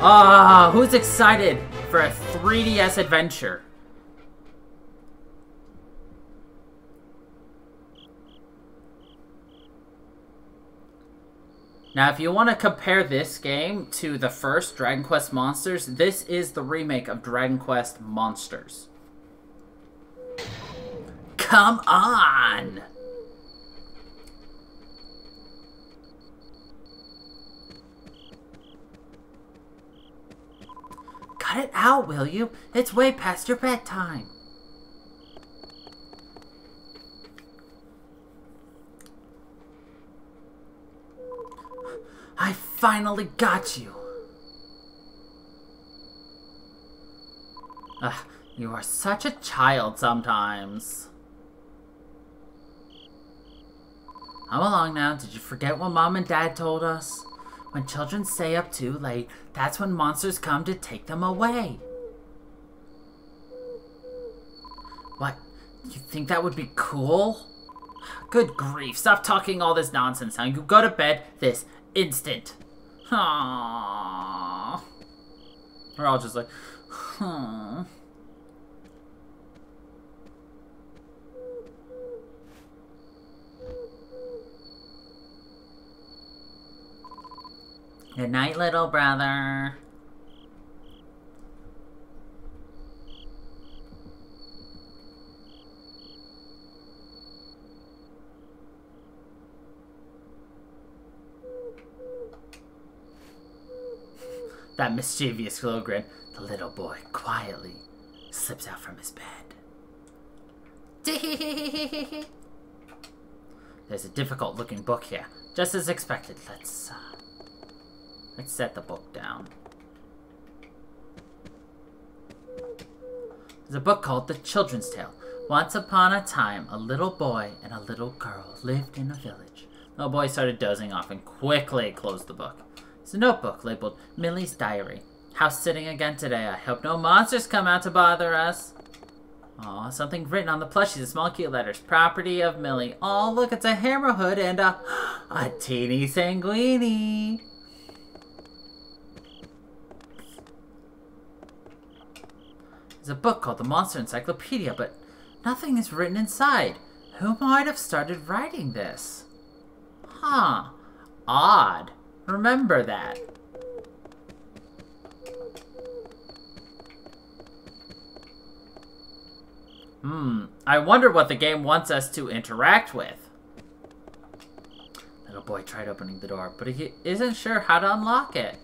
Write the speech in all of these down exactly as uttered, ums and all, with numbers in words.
Ah, uh, who's excited for a three D S adventure? Now, if you want to compare this game to the first Dragon Quest Monsters, this is the remake of Dragon Quest Monsters. Come on! Cut it out, will you? It's way past your bedtime. I finally got you! Ugh, you are such a child sometimes. Come along now, did you forget what Mom and Dad told us? When children stay up too late, that's when monsters come to take them away. What? You think that would be cool? Good grief, stop talking all this nonsense now. You go to bed this instant. Aww. We're all just like, hmm. Good night, little brother. That mischievous little grin, the little boy quietly slips out from his bed. There's a difficult-looking book here, just as expected. Let's uh, let's set the book down. There's a book called The Children's Tale. Once upon a time, a little boy and a little girl lived in a village. The little boy started dozing off and quickly closed the book. It's a notebook labeled Millie's Diary. House sitting again today. I hope no monsters come out to bother us. Aw, something written on the plushies in small cute letters. Property of Millie. Oh, look, it's a hammer hood and a, a teeny sanguini. There's a book called The Monster Encyclopedia, but nothing is written inside. Who might have started writing this? Huh. Odd. Remember that. Hmm. I wonder what the game wants us to interact with. Little boy tried opening the door, but he isn't sure how to unlock it.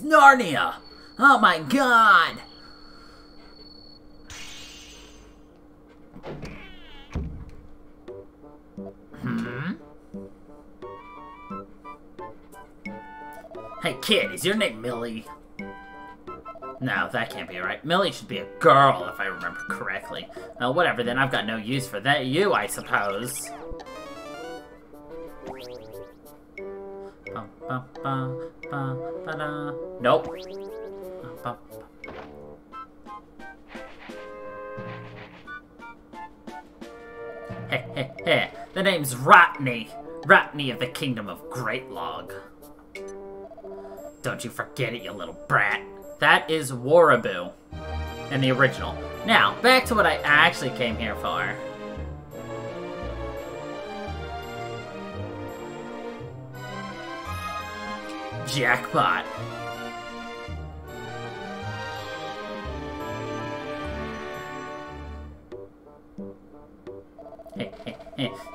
Narnia! Oh my god! Hmm? Hey kid, is your name Millie? No, that can't be right. Millie should be a girl, if I remember correctly. Oh, whatever then, I've got no use for that you, I suppose. Bum, bum, bum. Ba, ba, da. Nope. Ba, ba, ba. Heh heh heh. The name's Rodney. Rodney of the Kingdom of Great Log. Don't you forget it, you little brat. That is Waraboo in the original. Now, back to what I actually came here for. Jackpot.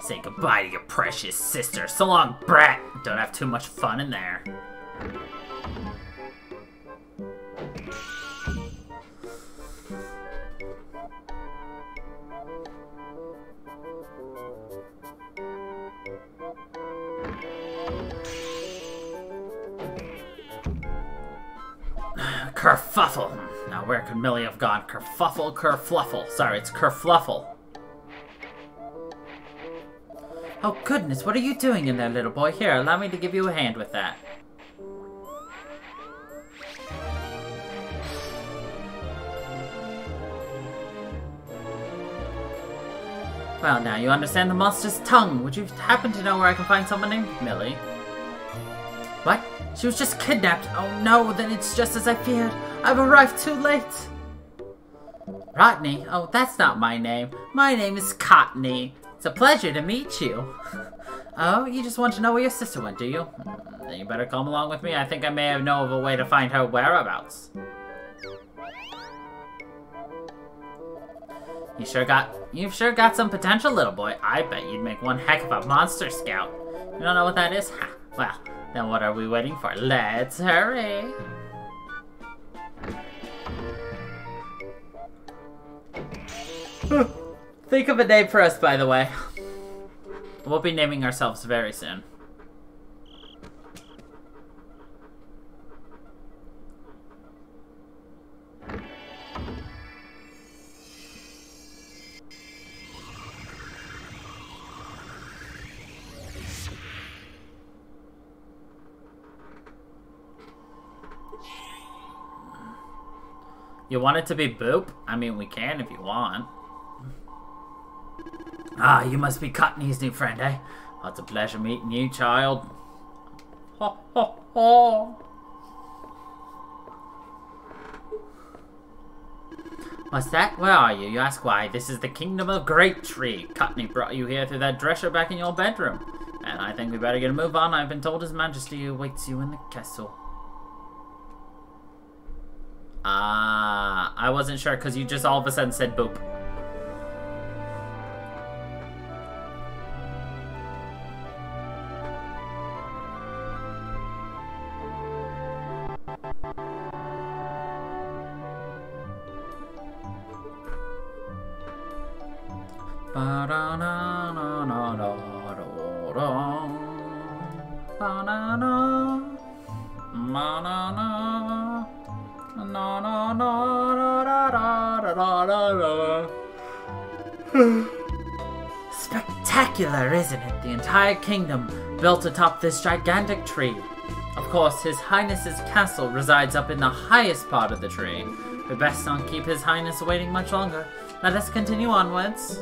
Say goodbye to your precious sister. So long, brat. Don't have too much fun in there. Kerfuffle. Now where could Millie have gone? Kerfuffle, kerfluffle. Sorry, it's kerfluffle. Oh goodness, what are you doing in there, little boy? Here, allow me to give you a hand with that. Well, now you understand the monster's tongue. Would you happen to know where I can find someone named Millie? What? She was just kidnapped. Oh no, then it's just as I feared. I've arrived too late. Rodney? Oh, that's not my name. My name is Cotney. It's a pleasure to meet you. Oh, you just want to know where your sister went, do you? Then you better come along with me. I think I may have known of a way to find her whereabouts. You sure got, you've sure got some potential, little boy. I bet you'd make one heck of a monster scout. You don't know what that is? Ha. Well, then what are we waiting for? Let's hurry. Think of a name for us, by the way. We'll be naming ourselves very soon. You want it to be Boop? I mean, we can if you want. Ah, you must be Cotney's new friend, eh? Well, it's a pleasure meeting you, child. Ho, ho, ho. What's that? Where are you? You ask why. This is the kingdom of GreatTree. Cotney brought you here through that dresser back in your bedroom. And I think we better get a move on. I've been told His Majesty awaits you in the castle. Ah, uh, I wasn't sure because you just all of a sudden said Boop. Spectacular, isn't it? The entire kingdom built atop this gigantic tree. Of course, His Highness's castle resides up in the highest part of the tree. We best not keep His Highness waiting much longer. Let us continue onwards.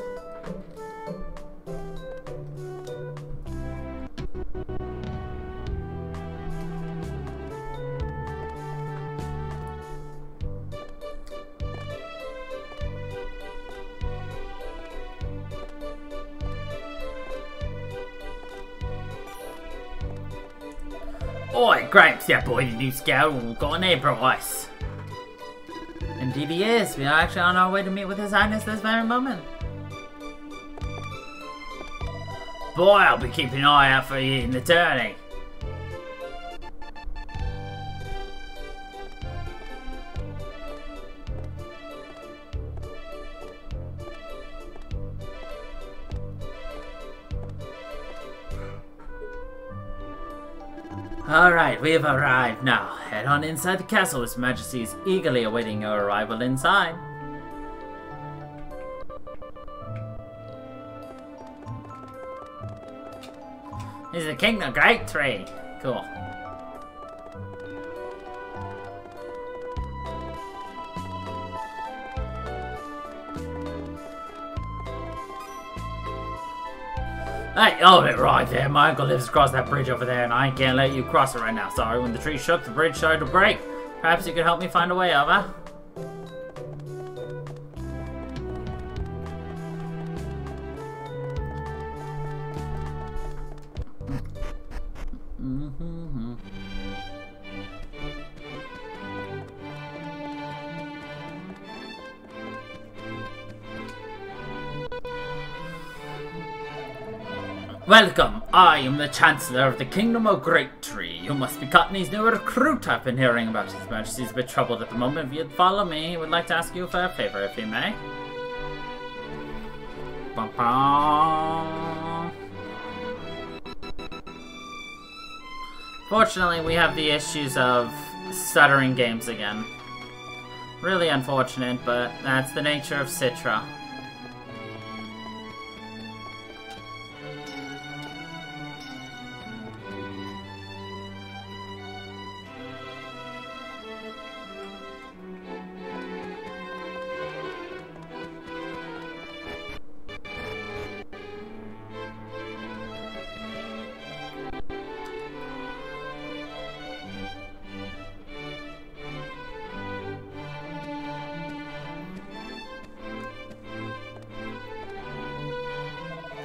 Oi, Grapes, that boy, the new scout, we've got an April Ice. Indeed he is. We are actually on our way to meet with His Highness this very moment. Boy, I'll be keeping an eye out for you in the tourney. Alright, we've arrived now. Head on inside the castle. His Majesty is eagerly awaiting your arrival inside. This is the King of GreatTree. Cool. Hey, hold it right there. My uncle lives across that bridge over there, and I can't let you cross it right now. Sorry, when the tree shook, the bridge started to break. Perhaps you could help me find a way over. Welcome, I am the Chancellor of the Kingdom of GreatTree. You must be Cotney's new recruit. I've been hearing about. His Majesty's a bit troubled at the moment. If you'd follow me, I would like to ask you for a favor, if you may. Ba-ba. Fortunately, we have the issues of stuttering games again. Really unfortunate, but that's the nature of Citra.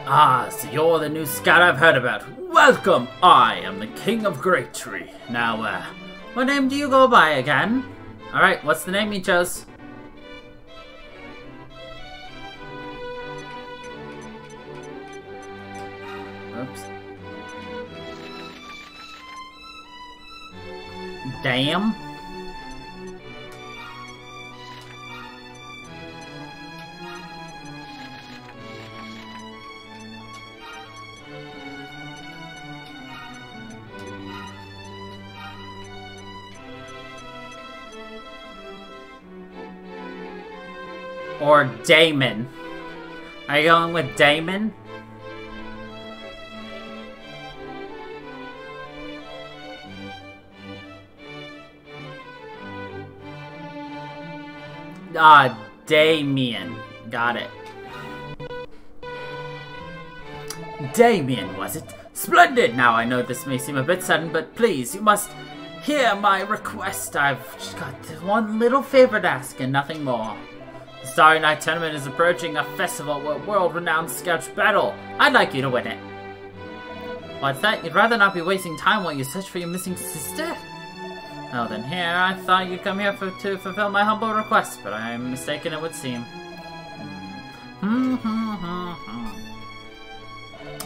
Ah, so you're the new scout I've heard about. Welcome! I am the King of GreatTree. Now, uh, what name do you go by again? Alright, what's the name you chose? Oops. Damn. Or Damien. Are you going with Damien? Ah, Damien. Got it. Damien, was it? Splendid! Now I know this may seem a bit sudden, but please, you must hear my request. I've just got one little favor to ask and nothing more. The Starry Night Tournament is approaching a festival where world-renowned scouts battle. I'd like you to win it. What's that? You'd rather not be wasting time while you search for your missing sister? Oh, then here, I thought you'd come here for, to fulfill my humble request, but I'm mistaken it would seem.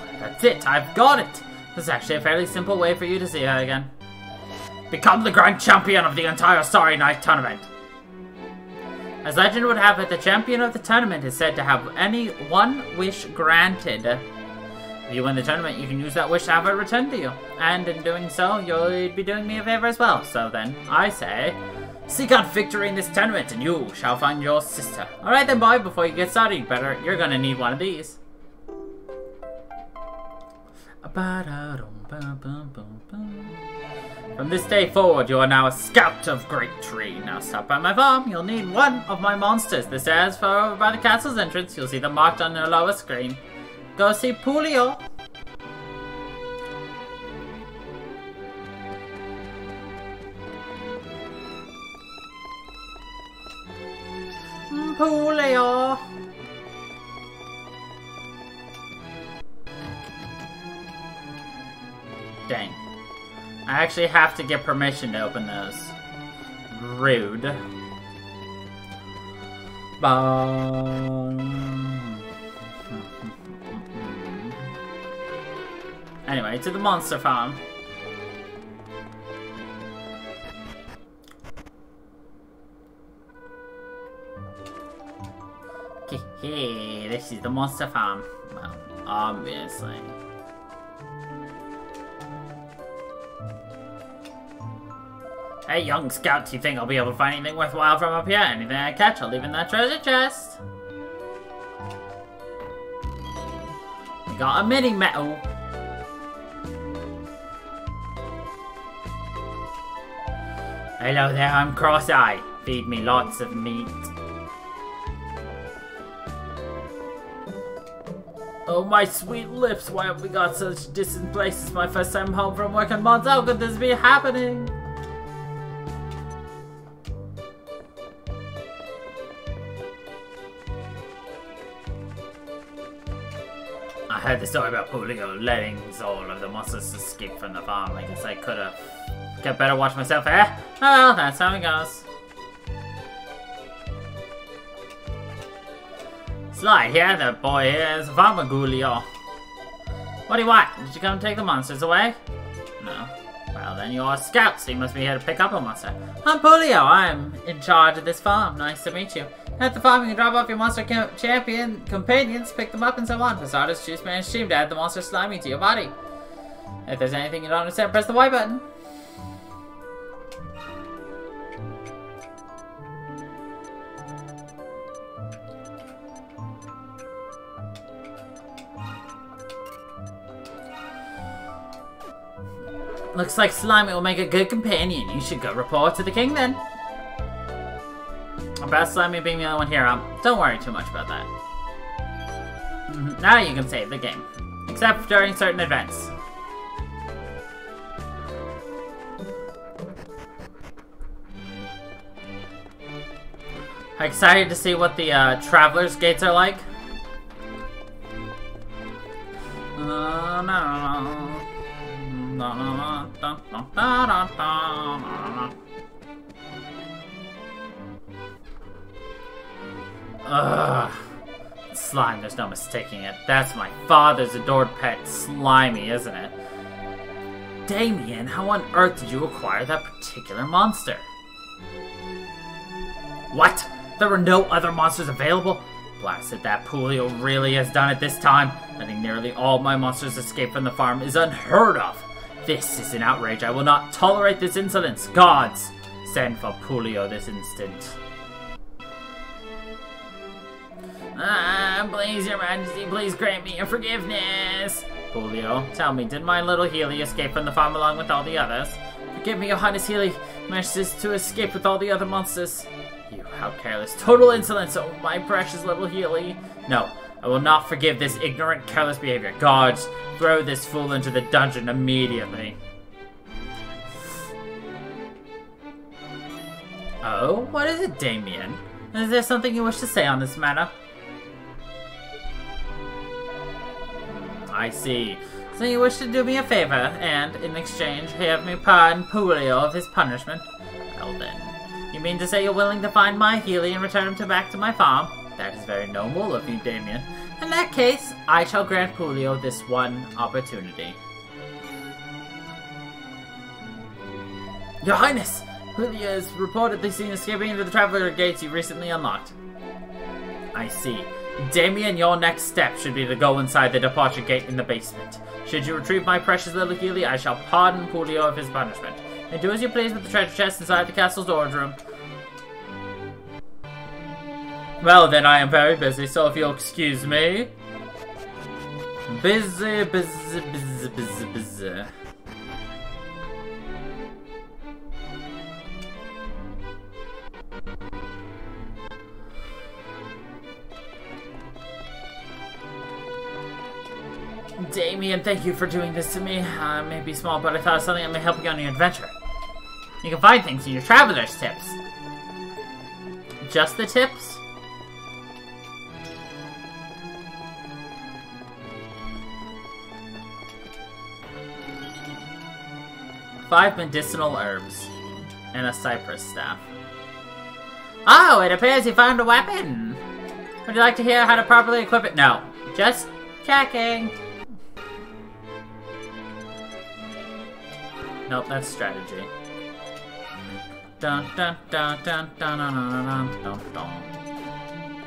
That's it, I've got it! This is actually a fairly simple way for you to see her again. Become the grand champion of the entire Starry Night Tournament! As legend would have it, the champion of the tournament is said to have any one wish granted. If you win the tournament, you can use that wish to have it returned to you. And in doing so, you'd be doing me a favor as well. So then, I say, seek out victory in this tournament and you shall find your sister. Alright then, boy, before you get started, you better, you're gonna need one of these. From this day forward, you are now a scout of GreatTree. Now stop by my farm. You'll need one of my monsters. The stairs far over by the castle's entrance. You'll see them marked on the lower screen. Go see Pulio. Pulio. Dang. I actually have to get permission to open those. Rude. Anyway, to the monster farm. Hey, this is the monster farm. Well, obviously. Hey, young scouts, you think I'll be able to find anything worthwhile from up here? Anything I catch, I'll leave in that treasure chest. We got a mini metal. Hello there, I'm Cross-Eye. Feed me lots of meat. Oh, my sweet lips, why have we got such distant places? My first time home from work in months. How could this be happening? I heard the story about Pulio letting all of the monsters escape from the farm. I guess I could've... Could better watch myself, eh? Oh well, that's how it goes. Slide here, the boy here is Farmer Gulio. What do you want? Did you come take the monsters away? No. Well then you're scouts, so you must be here to pick up a monster. I'm Pulio, I'm in charge of this farm. Nice to meet you. At the farm, you can drop off your monster champion companions, pick them up, and so on. For starters, choose manage team to add the monster slimy to your body. If there's anything you don't understand, press the Y button. Looks like slimy will make a good companion. You should go report to the king then. About Slimy being the only one here, um, don't worry too much about that. Mm-hmm. Now you can save the game. Except during certain events. I'm excited to see what the uh, Traveler's Gates are like. Da, da, da, da, da. Ugh. Slime, there's no mistaking it. That's my father's adored pet, Slimy, isn't it? Damien, how on earth did you acquire that particular monster? What? There were no other monsters available? Blasted, that Pulio really has done it this time. Letting nearly all my monsters escape from the farm is unheard of. This is an outrage. I will not tolerate this insolence. Gods, send for Pulio this instant. Ah, please, Your Majesty, please grant me your forgiveness. Pulio, tell me, did my little Healy escape from the farm along with all the others? Forgive me, Your Highness, Healy manages to escape with all the other monsters. You, how careless. Total insolence, oh my precious little Healy. No, I will not forgive this ignorant, careless behavior. Gods, throw this fool into the dungeon immediately. Oh, what is it, Damien? Is there something you wish to say on this matter? I see. So you wish to do me a favor, and, in exchange, have me pardon Pulio of his punishment? Well then. You mean to say you're willing to find my Healy and return him to back to my farm? That is very noble of you, Damien. In that case, I shall grant Pulio this one opportunity. Your Highness! Pulio is reportedly seen escaping into the Traveler Gates you recently unlocked. I see. Damien, your next step should be to go inside the departure gate in the basement. Should you retrieve my precious little Healy, I shall pardon Pulio of his punishment. And do as you please with the treasure chest inside the castle's storage room. Well then, I am very busy, so if you'll excuse me. Busy, busy, busy, busy, busy. Damien, thank you for doing this to me. I may be small, but I thought of something that may help you on your adventure. You can find things in your traveler's tips. Just the tips? Five medicinal herbs. And a cypress staff. Oh, it appears you found a weapon. Would you like to hear how to properly equip it? No. Just checking. Nope, that's strategy. Dun dun dun dun dun dun dun dun dun dun.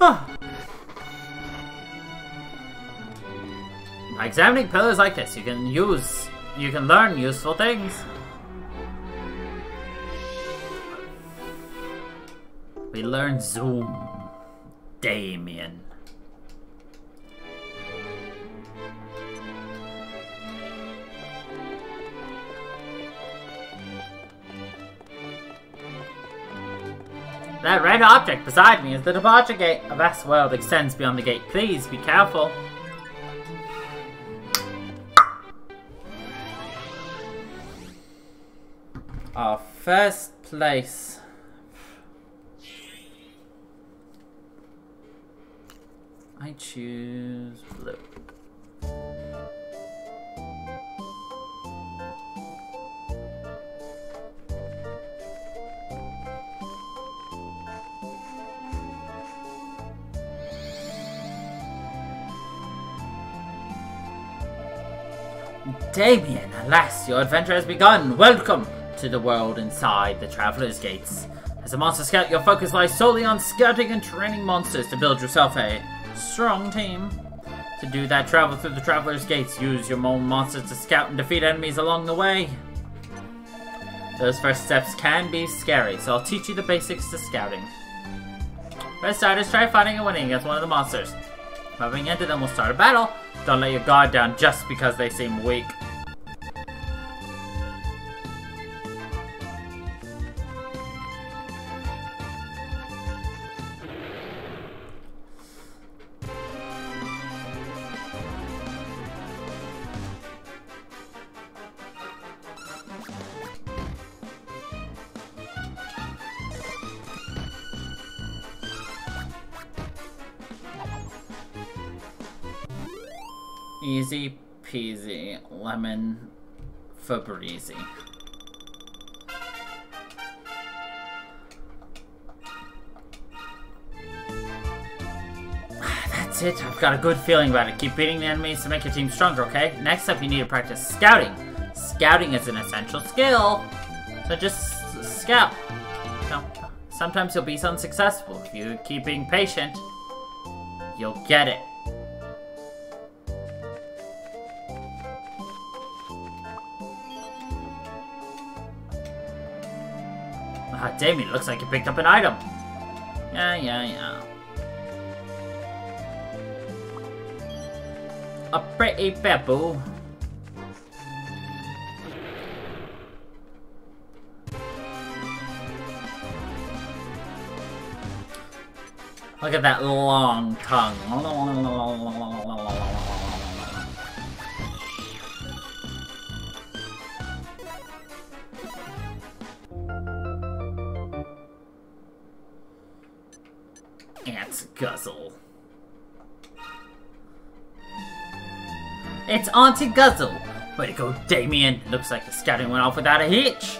Huh. By examining pillars like this, you can use, you can learn useful things. We learn Zoom, Damien. That red object beside me is the departure gate. A vast world extends beyond the gate. Please be careful. Our first place. I choose blue. Damien, alas, your adventure has begun. Welcome to the world inside the Traveler's Gates. As a monster scout, your focus lies solely on scouting and training monsters to build yourself a strong team. To do that, travel through the Traveler's Gates. Use your own monsters to scout and defeat enemies along the way. Those first steps can be scary, so I'll teach you the basics to scouting. First starters, try fighting and winning against one of the monsters. Moving into them will start a battle. Don't let your guard down just because they seem weak. Easy peasy, lemon for breezy. That's it, I've got a good feeling about it. Keep beating the enemies to make your team stronger, okay? Next up, you need to practice scouting. Scouting is an essential skill, so just scout. No, sometimes you'll be unsuccessful. If you keep being patient, you'll get it. Ah, Damien, looks like you picked up an item. Yeah, yeah, yeah. A pretty pebble. Look at that long tongue. Ants Guzzle. It's Auntie Guzzle! Way to go, Damien! Looks like the scouting went off without a hitch!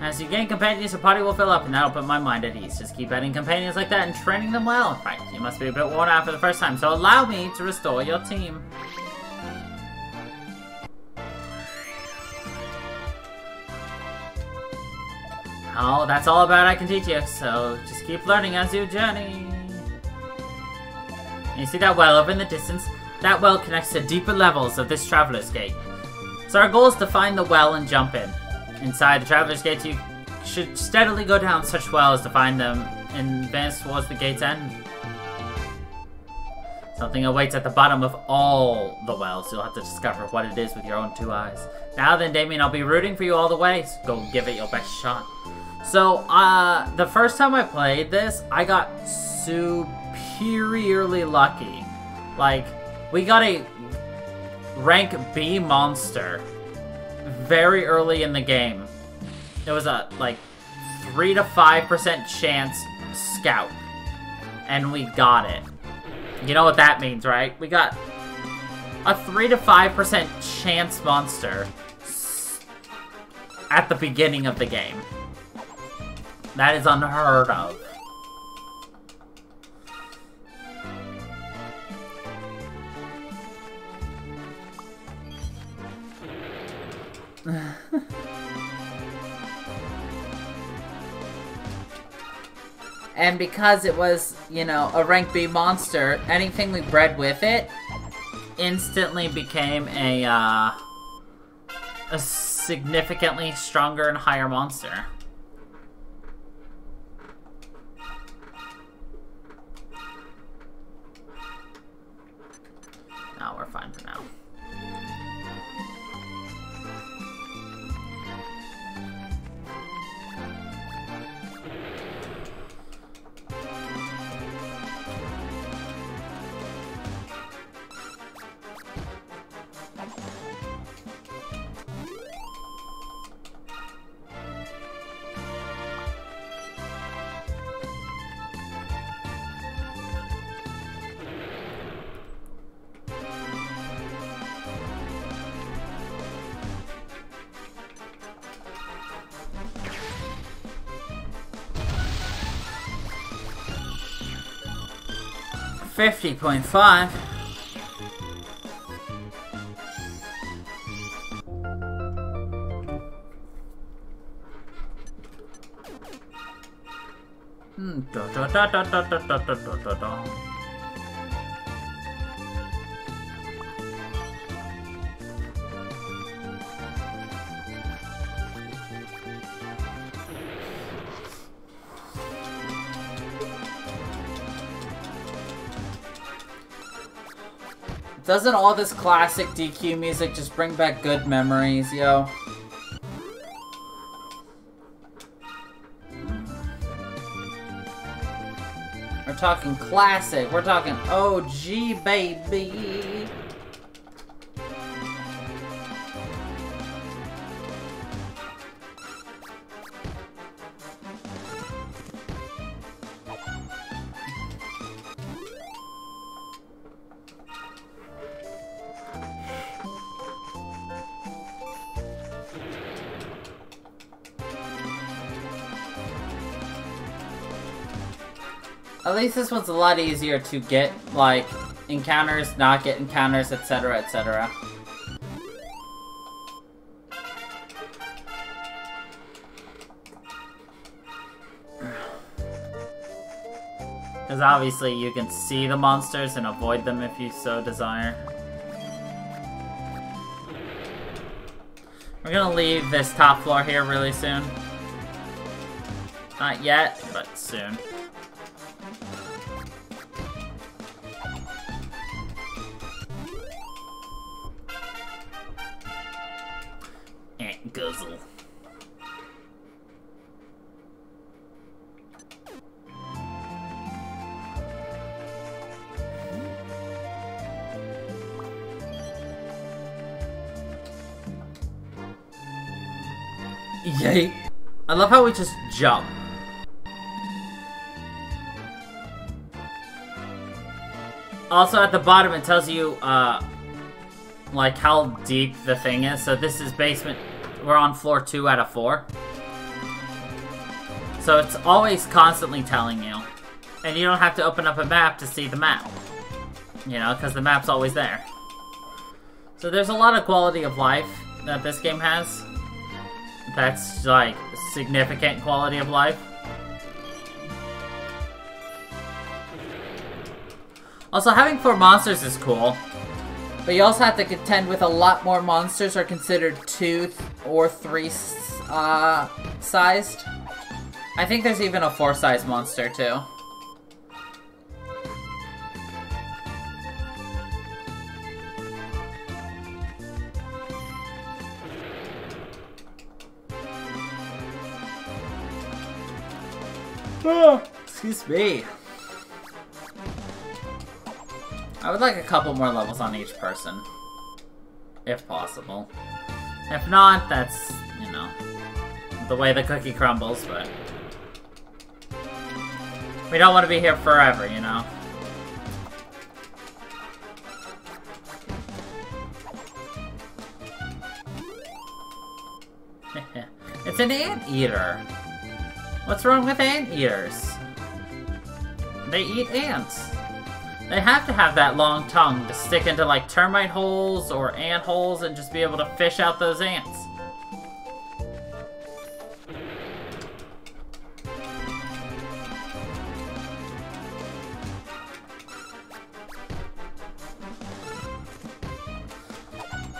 As you gain companions, your party will fill up, and that'll put my mind at ease. Just keep adding companions like that and training them well. Right, you must be a bit worn out for the first time, so allow me to restore your team. Oh, that's all about I can teach you, so just keep learning as you journey. You see that well over in the distance? That well connects to deeper levels of this Traveler's Gate. So our goal is to find the well and jump in. Inside the Traveler's Gate, you should steadily go down such wells to find them and advance towards the gate's end. Something awaits at the bottom of all the wells. You'll have to discover what it is with your own two eyes. Now then, Damien, I'll be rooting for you all the way. So go give it your best shot. So, uh, the first time I played this, I got super... superiorly lucky. Like, we got a rank B monster very early in the game. It was a, like, three to five percent chance scout. And we got it. You know what that means, right? We got a three to five percent chance monster at the beginning of the game. That is unheard of. And because it was, you know, a rank B monster, anything we bred with it instantly became a, uh, a significantly stronger and higher monster. No, we're fine for now. fifty point five. Hmm. Da da da da da da da da da da. Doesn't all this classic D Q music just bring back good memories, yo? We're talking classic. We're talking O G, baby. At least this one's a lot easier to get, like, encounters, not get encounters, et cetera, et cetera. Because obviously you can see the monsters and avoid them if you so desire. We're gonna leave this top floor here really soon. Not yet, but soon. Guzzle. Yay! I love how we just jump. Also, at the bottom it tells you, uh, like how deep the thing is. So this is basement. We're on floor two out of four. So it's always constantly telling you. And you don't have to open up a map to see the map. You know, because the map's always there. So there's a lot of quality of life that this game has. That's, like, significant quality of life. Also, having four monsters is cool. But you also have to contend with a lot more monsters are considered two or three uh, sized. I think there's even a four sized monster too. Oh, excuse me. I would like a couple more levels on each person, if possible. If not, that's, you know, the way the cookie crumbles, but we don't want to be here forever, you know? It's an anteater! What's wrong with anteaters? They eat ants! They have to have that long tongue to stick into, like, termite holes or ant holes and just be able to fish out those ants.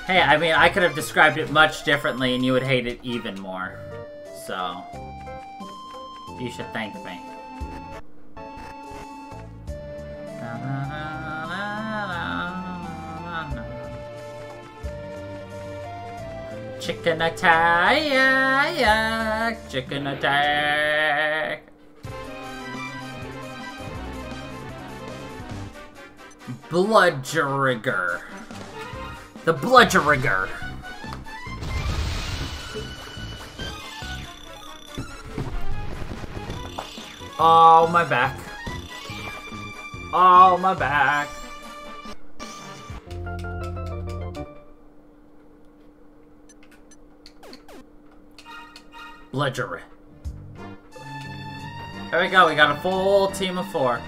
Hey, I mean, I could have described it much differently and you would hate it even more. So, you should thank me. Chicken attack! Chicken attack! Bludgerigger! The Bludgerigger! Oh, my back. Oh, my back. Bludgery. There we go, we got a full team of four.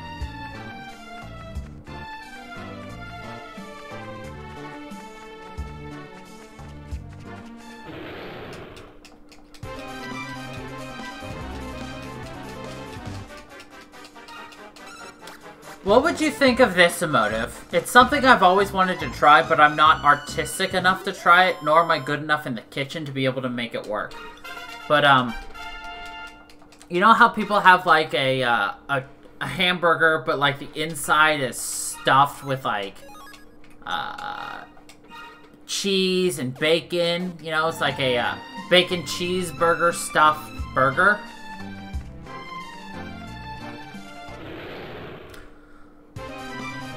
What would you think of this emotive? It's something I've always wanted to try, but I'm not artistic enough to try it, nor am I good enough in the kitchen to be able to make it work. But, um, you know how people have, like, a, uh, a, a hamburger, but, like, the inside is stuffed with, like, uh, cheese and bacon. You know, it's like a uh, bacon cheeseburger stuffed burger.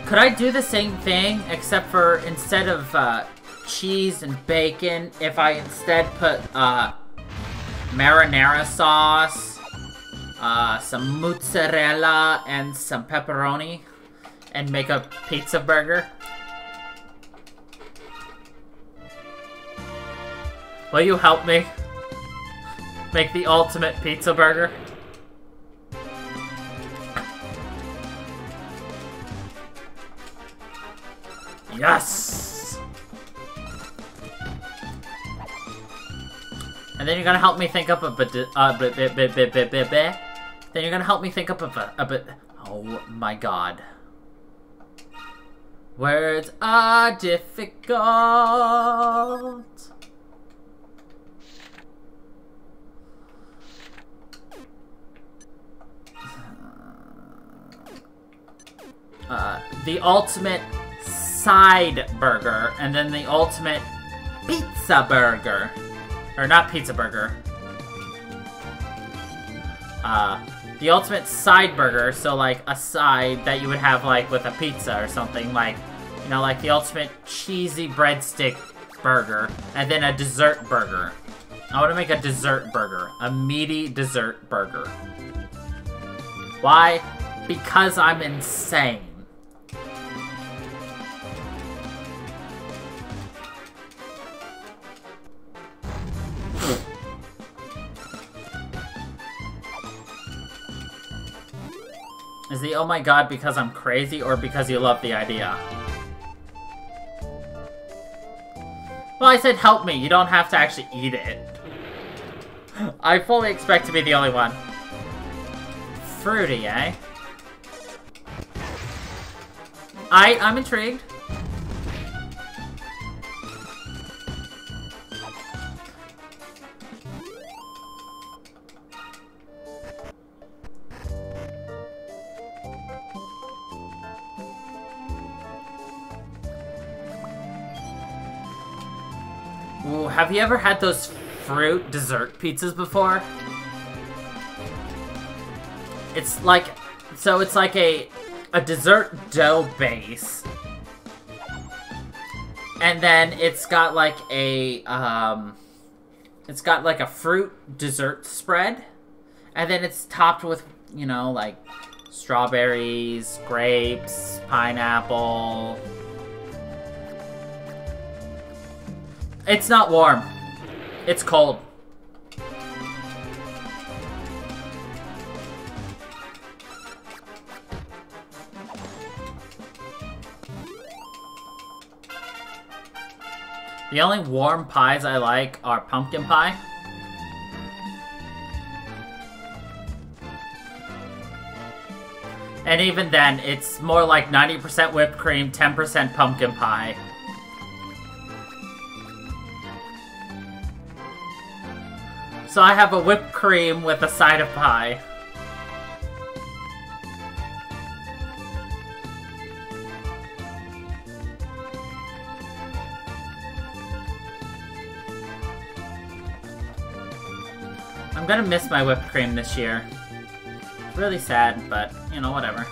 Could I do the same thing, except for instead of uh, cheese and bacon, if I instead put uh, marinara sauce, uh, some mozzarella, and some pepperoni, and make a pizza burger? Will you help me make the ultimate pizza burger? Yes! And then you're gonna help me think up a bit. Uh, b b b b b b b. Then you're gonna help me think up a, a bit. Oh my god. Words are difficult. Uh, the ultimate side burger, and then the ultimate pizza burger. Or not pizza burger. Uh, the ultimate side burger, so like a side that you would have like with a pizza or something, like, you know, like the ultimate cheesy breadstick burger, and then a dessert burger. I want to make a dessert burger. A meaty dessert burger. Why? Because I'm insane. Is the oh my god because I'm crazy or because you love the idea? Well, I said help me. You don't have to actually eat it. I fully expect to be the only one. Fruity, eh? I, I'm intrigued. Ooh, have you ever had those fruit dessert pizzas before? It's like, so it's like a, a dessert dough base. And then it's got like a, um, it's got like a fruit dessert spread. And then it's topped with, you know, like strawberries, grapes, pineapple. It's not warm. It's cold. The only warm pies I like are pumpkin pie. And even then, it's more like ninety percent whipped cream, ten percent pumpkin pie. So I have a whipped cream with a side of pie. I'm gonna miss my whipped cream this year. It's really sad, but, you know, whatever.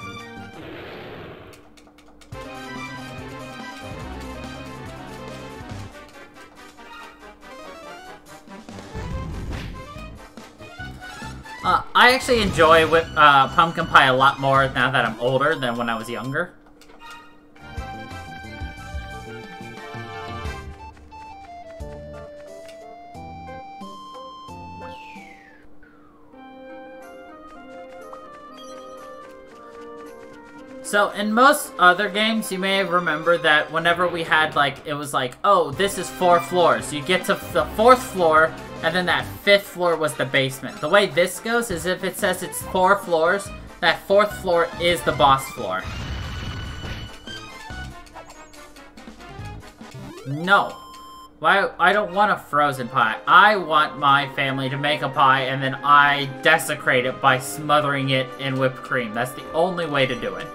Uh, I actually enjoy whip, uh, pumpkin pie a lot more now that I'm older than when I was younger. So in most other games, you may remember that whenever we had like, it was like, oh, this is four floors. So you get to the fourth floor, and then that fifth floor was the basement. The way this goes is if it says it's four floors, that fourth floor is the boss floor. No. Why? I don't want a frozen pie. I want my family to make a pie and then I desecrate it by smothering it in whipped cream. That's the only way to do it.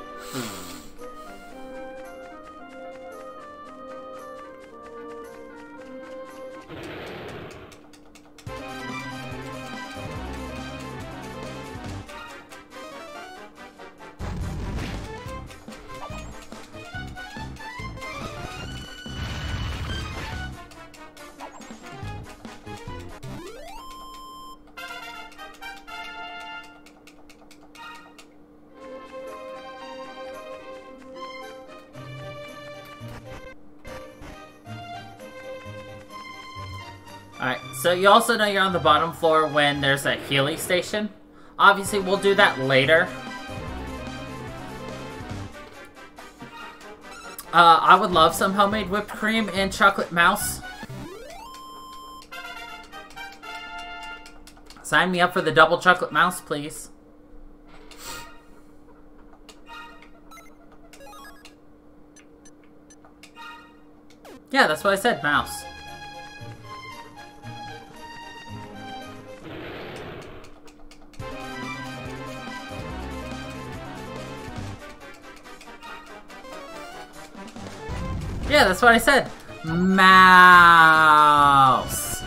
Alright, so you also know you're on the bottom floor when there's a Healy station. Obviously, we'll do that later. Uh, I would love some homemade whipped cream and chocolate mouse. Sign me up for the double chocolate mouse, please. Yeah, that's what I said, mouse. Yeah, that's what I said. Mouse.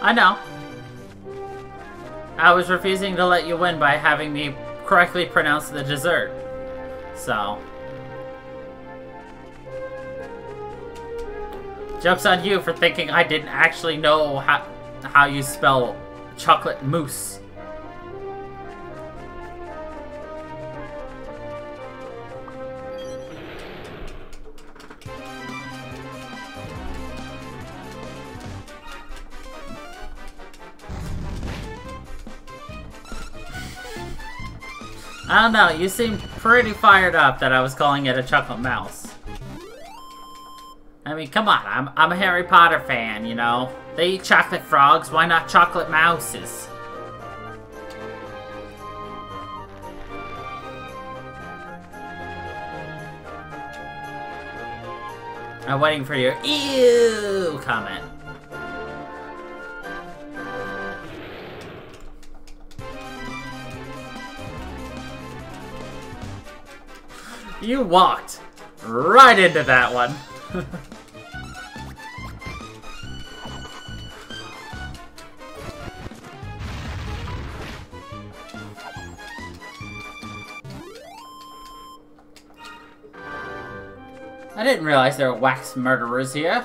I know. I was refusing to let you win by having me correctly pronounce the dessert. So, joke's on you for thinking I didn't actually know how, how you spell chocolate mousse. I don't know, you seemed pretty fired up that I was calling it a chocolate mouse. I mean, come on, I'm, I'm a Harry Potter fan, you know? They eat chocolate frogs, why not chocolate mouses? I'm waiting for your ew comment. You walked right into that one. I didn't realize there were wax murderers here.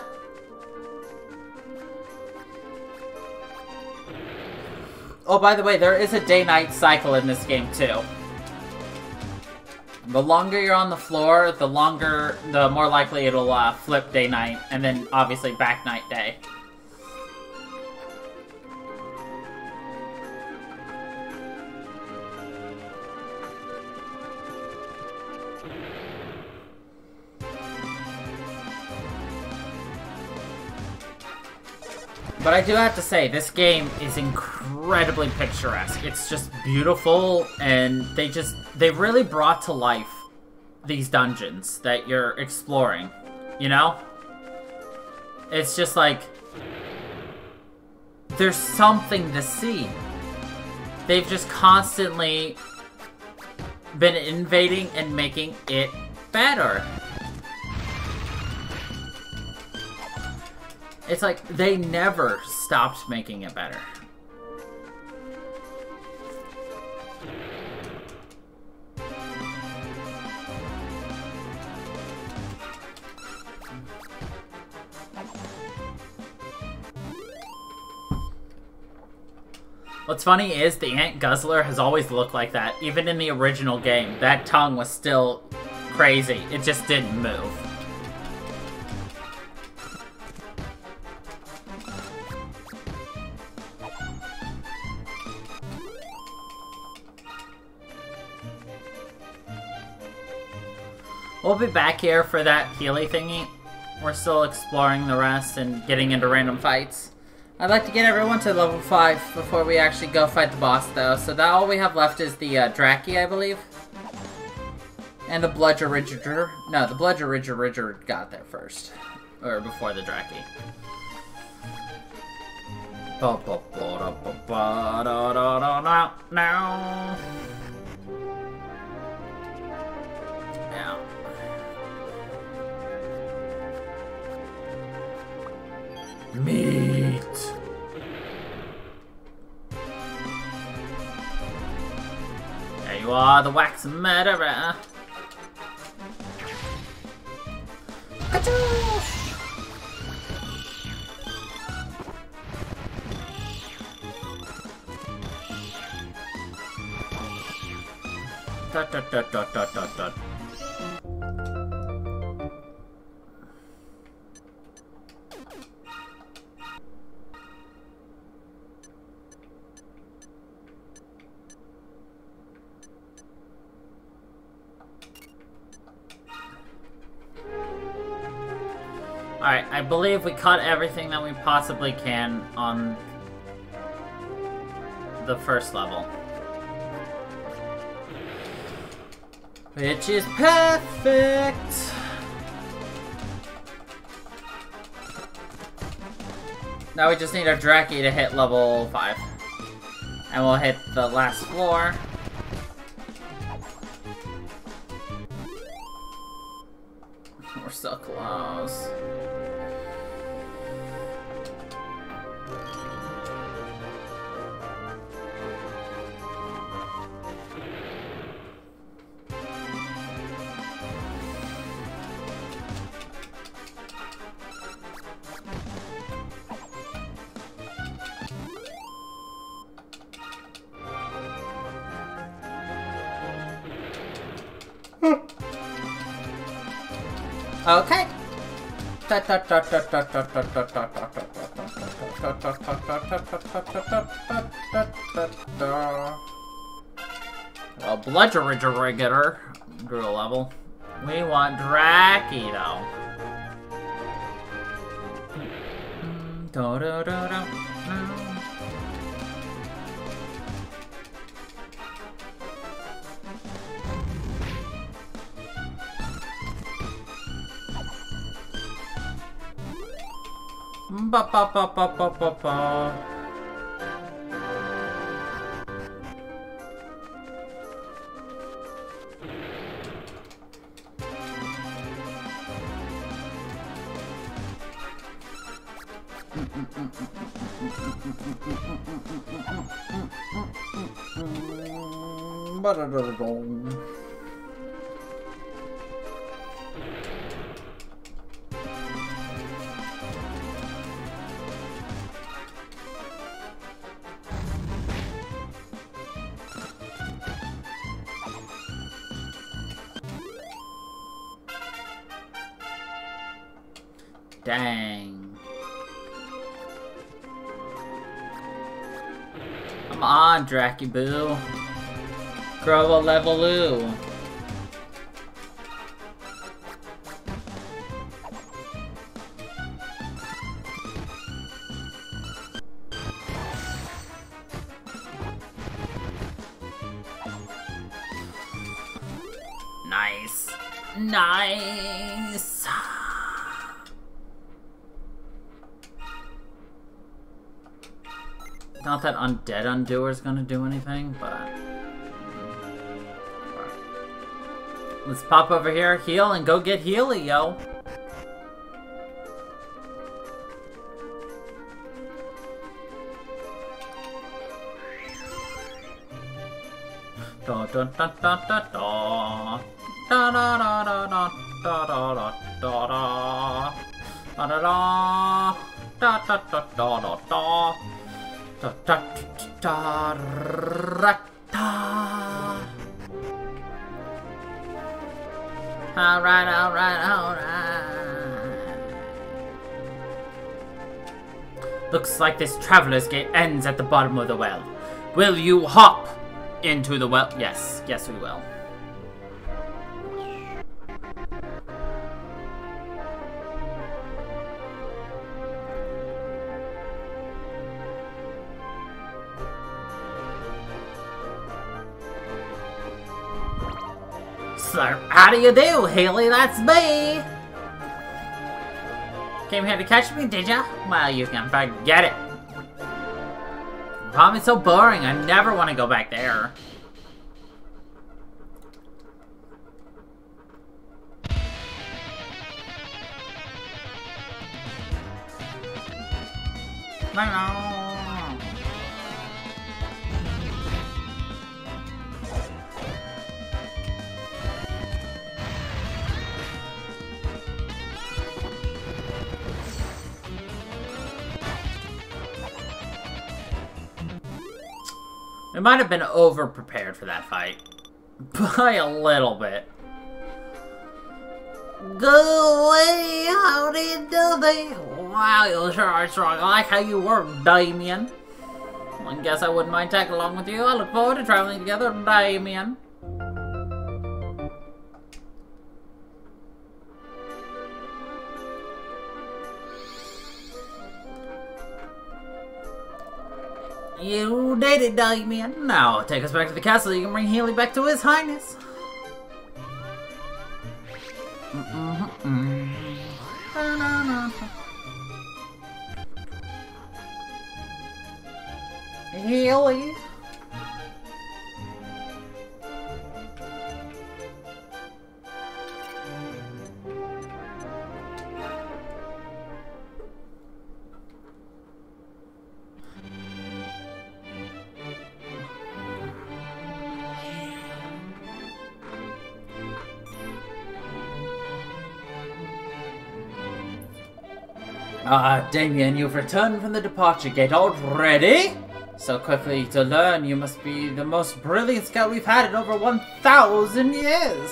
Oh, by the way, there is a day-night cycle in this game, too. The longer you're on the floor, the longer, the more likely it'll uh, flip day-night, and then obviously back night-day. But I do have to say, this game is incredibly picturesque. It's just beautiful, and they just, they really brought to life these dungeons that you're exploring, you know? It's just like, there's something to see. They've just constantly been innovating and making it better. It's like, they never stopped making it better. What's funny is the Ant Guzzler has always looked like that. Even in the original game, that tongue was still crazy. It just didn't move. We'll be back here for that Healy thingy. We're still exploring the rest and getting into random fights. I'd like to get everyone to level five before we actually go fight the boss, though. So that all we have left is the uh, Draki, I believe. And the Bludgerigger. No, the Bludgerigger got there first. Or before the Draki. Now. Now. Meat. There you are, the wax murderer. Ka-choosh! Dot dot dot dot dot dot dot. Alright, I believe we caught everything that we possibly can on the first level. Which is perfect! Now we just need our Dracky to hit level five. And we'll hit the last floor. We're so close. Okay. Well, Bludgerigger grew a level. We want Dracky though. Do do do do. Ba ba ba ba ba ba ba. Ba da da da dong. Dang. Come on, Dracky Boo. Grow a level-oo. Nice. Nice. Not that Undead Undoer's gonna do anything, but... let's pop over here, heal, and go get Healy, yo! Da da da da da da da da da da da da da da da da da. Alright, alright, alright. Looks like this traveler's gate ends at the bottom of the well. Will you hop into the well? Yes, yes we will. How do you do, Healy? That's me! Came here to catch me, did ya? Well, you can forget it. Prom is so boring, I never want to go back there. Hello. We might have been over-prepared for that fight. By a little bit. Go away, howdy doody! Wow, you sure are strong. I like how you work, Damien. Well, I guess I wouldn't mind tagging along with you. I look forward to traveling together, Damien. You did it, Damien. Now, take us back to the castle so you can bring Healy back to His Highness. Mm-mm-mm. Healy. Ah, Damien, you've returned from the departure gate already? So quickly to learn, you must be the most brilliant scout we've had in over one thousand years!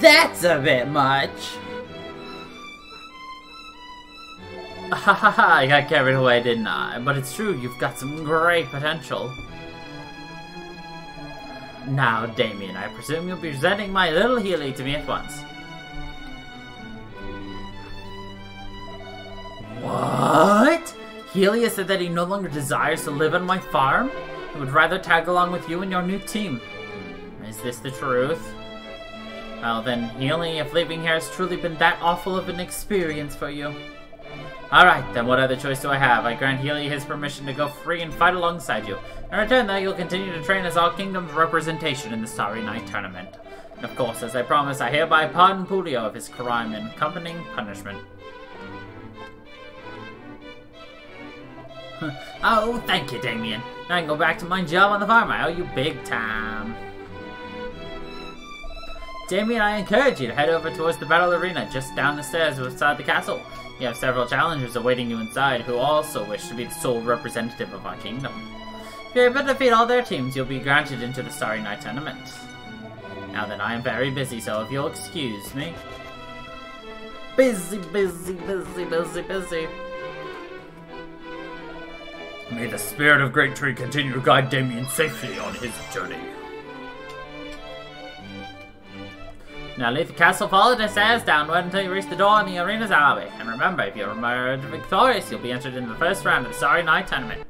That's a bit much! Ha ha ha, I got carried away, didn't I? But it's true, you've got some great potential. Now, Damien, I presume you'll be presenting my little Healy to me at once. What? Healy has said that he no longer desires to live on my farm? He would rather tag along with you and your new team. Is this the truth? Well then, Healy, if leaving here has truly been that awful of an experience for you. Alright, then what other choice do I have? I grant Healy his permission to go free and fight alongside you. In return though, you'll continue to train as All Kingdoms representation in the Starry Night Tournament. And of course, as I promised, I hereby pardon Pulio of his crime and accompanying punishment. Oh, thank you, Damien. Now I can go back to my job on the farm. I owe you big time. Damien, I encourage you to head over towards the battle arena just down the stairs outside the castle. You have several challengers awaiting you inside who also wish to be the sole representative of our kingdom. If you're able to defeat all their teams, you'll be granted into the Starry Night Tournament. Now then, I am very busy, so if you'll excuse me. Busy, busy, busy, busy, busy. May the spirit of GreatTree continue to guide Damien safely on his journey. Now leave the castle, follow the stairs downward until you reach the door in the arena's alley. And remember, if you emerge victorious, you'll be entered in the first round of the Starry Night Tournament.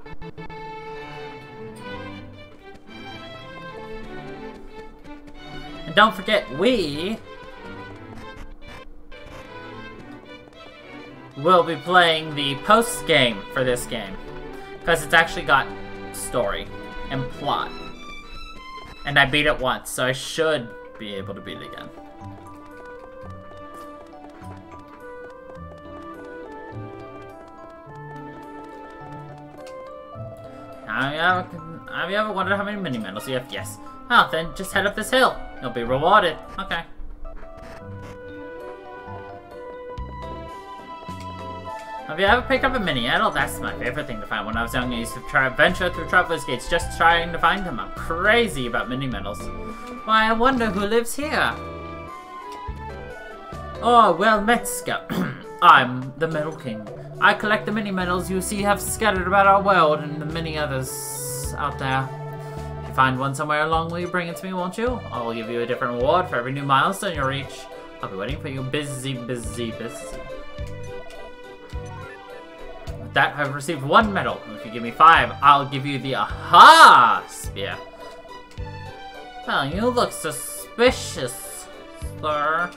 And don't forget, we will be playing the post-game for this game. Because it's actually got story and plot. And I beat it once, so I should be able to beat it again. Have you ever, have you ever wondered how many mini-medals you have? Yes. Oh, then just head up this hill. You'll be rewarded. Okay. Have you ever picked up a mini-medal? That's my favorite thing to find. When I was young, I used to try venture through travelers' gates just trying to find them. I'm crazy about mini-medals. Why, I wonder who lives here. Oh, well met, Scout. I'm the Metal King. I collect the mini-medals you see have scattered about our world and the many others out there. If you find one somewhere along, will you bring it to me, won't you? I'll give you a different reward for every new milestone you reach. I'll be waiting for you. Busy, busy, busy. That I've received one medal. If you give me five, I'll give you the aha spear. Well, you look suspicious, sir.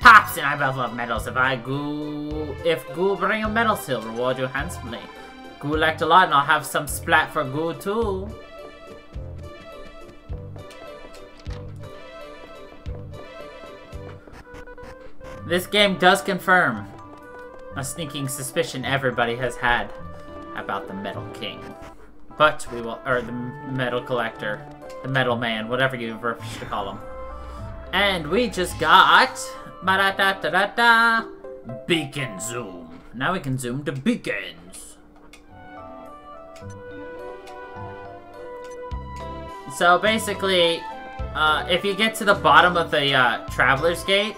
Pops and I both love medals. If I goo, if goo bring a medal, he'll reward you handsomely. Goo liked a lot, and I'll have some splat for goo too. This game does confirm a sneaking suspicion everybody has had about the Metal King. But we will, or the Metal Collector, the Metal Man, whatever you wish to call him. And we just got ba-da-da-da-da-da, Beacon Zoom. Now we can zoom to beacons. So basically, uh, if you get to the bottom of the uh, Traveler's Gate,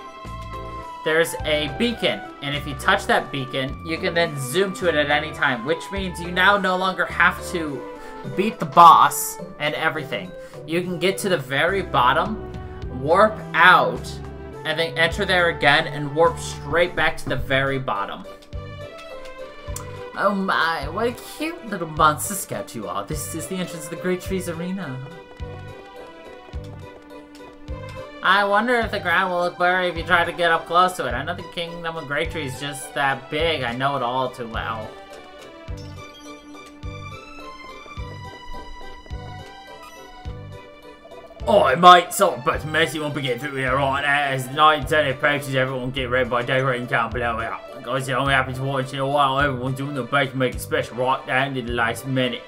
there's a beacon, and if you touch that beacon, you can then zoom to it at any time, which means you now no longer have to beat the boss and everything. You can get to the very bottom, warp out, and then enter there again and warp straight back to the very bottom. Oh my, what a cute little monster scout you are. This is the entrance of the Great Trees Arena. I wonder if the ground will look blurry if you try to get up close to it. I know the Kingdom of GreatTree is just that big. I know it all too well. Oh, it might sort, but mercy won't begin through here on. As night turn approaches, everyone get ready by daybreak and can't blow out. Guys, it only happens once in a while. Everyone's doing their best to make it special right down to the last minute.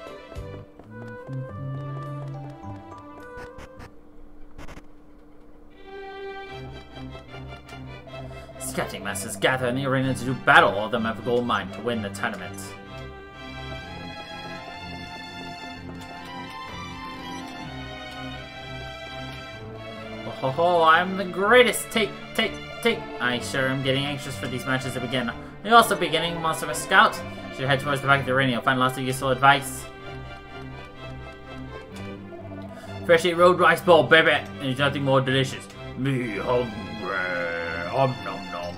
Scouting masters gather in the arena to do battle, all of them have a goal in mind to win the tournament. Oh ho ho, I'm the greatest! Take, take, take! I sure am getting anxious for these matches to begin. You'll also be getting most of a scout. You should head towards the back of the arena, you'll find lots of useful advice. Freshly rolled rice bowl, baby! And there's nothing more delicious. Me hungry! Om nom nom.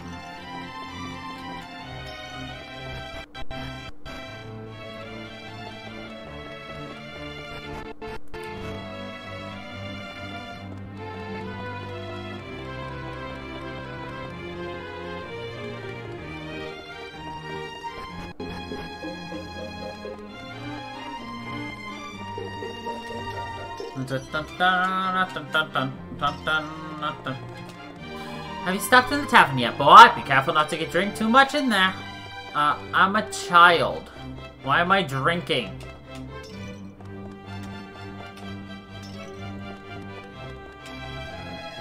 Have you stopped in the tavern yet, boy? Be careful not to get drink too much in there. Uh, I'm a child. Why am I drinking?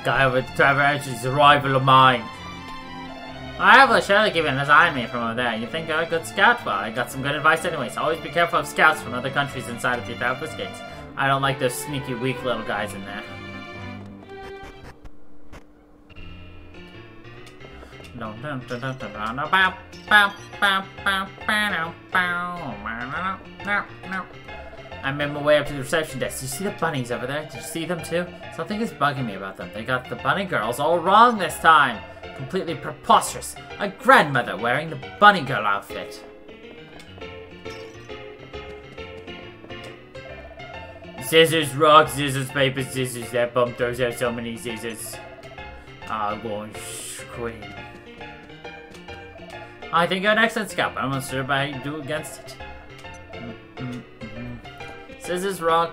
Guy over the tavern is a rival of mine. I have a surely given his eye me from over there. You think I'm a good scout? Well, I got some good advice anyways. Always be careful of scouts from other countries inside of the Traveler's Gates. I don't like those sneaky, weak little guys in there. I made my way up to the reception desk. Did you see the bunnies over there? Did you see them too? Something is bugging me about them. They got the bunny girls all wrong this time. Completely preposterous. A grandmother wearing the bunny girl outfit. Scissors, rock, scissors, paper, scissors. That bum throws out so many scissors. I'll go and scream. I think you're an excellent scout, but I'm not sure if I do against it. Mm -mm -mm. Scissors, rock,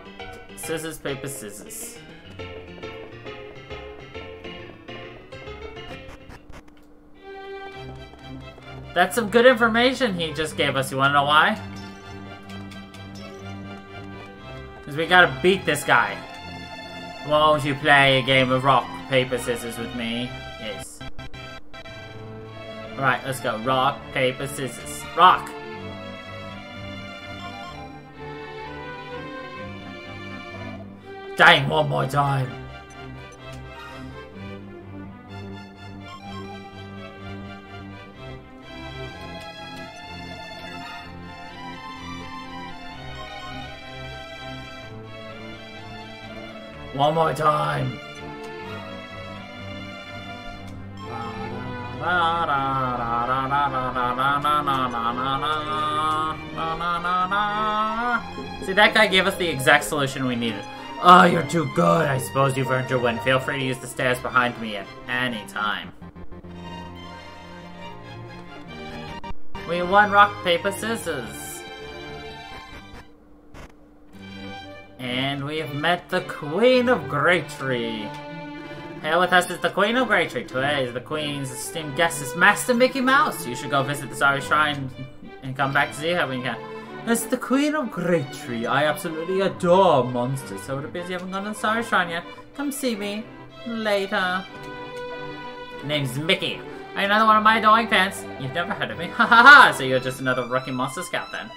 scissors, paper, scissors. That's some good information he just gave us. You wanna know why? Because we gotta beat this guy. Won't you play a game of rock, paper, scissors with me? Yes. Alright, let's go. Rock, paper, scissors. Rock! Dang, one more time! One more time! See, that guy gave us the exact solution we needed. Oh, you're too good. I suppose you've earned your win. Feel free to use the stairs behind me at any time. We won rock, paper, scissors. And we have met the Queen of GreatTree. Here with us is the Queen of GreatTree. Today is the Queen's esteemed guest is Master Mickey Mouse. You should go visit the Starry Shrine and come back to see her when you can. It's the Queen of GreatTree. I absolutely adore monsters, so it appears you haven't gone to the Starry Shrine yet. Come see me later. Name's Mickey. Another one of my adoring fans. You've never heard of me. Ha ha ha! So you're just another rookie monster scout then.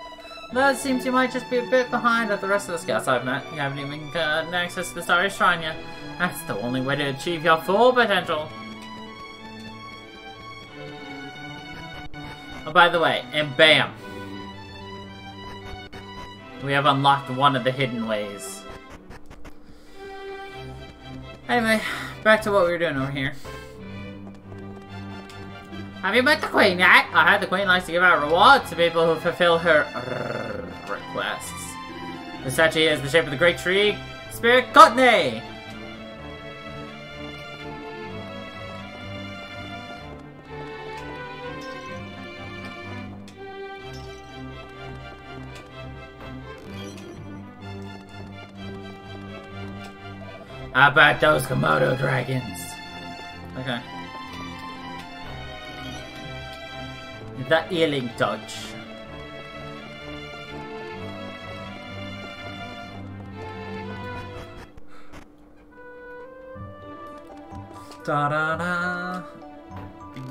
Though it seems you might just be a bit behind at the rest of the scouts I've met. You haven't even gotten access to the Starry Shrine yet. That's the only way to achieve your full potential. Oh, by the way, and bam! We have unlocked one of the hidden ways. Anyway, back to what we were doing over here. Have you met the Queen yet? I heard the Queen likes to give out rewards to people who fulfill her requests. The statue is the shape of the Great Tree Spirit Cotney! I bet those Komodo dragons. Okay. The earring dodge. Da da da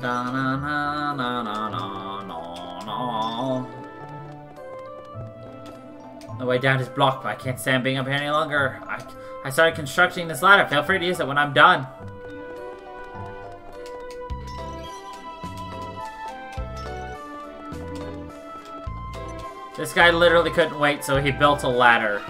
da na na na na na na. The way down is blocked, but I can't stand being up here any longer. I. I started constructing this ladder. Feel free to use it when I'm done. This guy literally couldn't wait, so he built a ladder.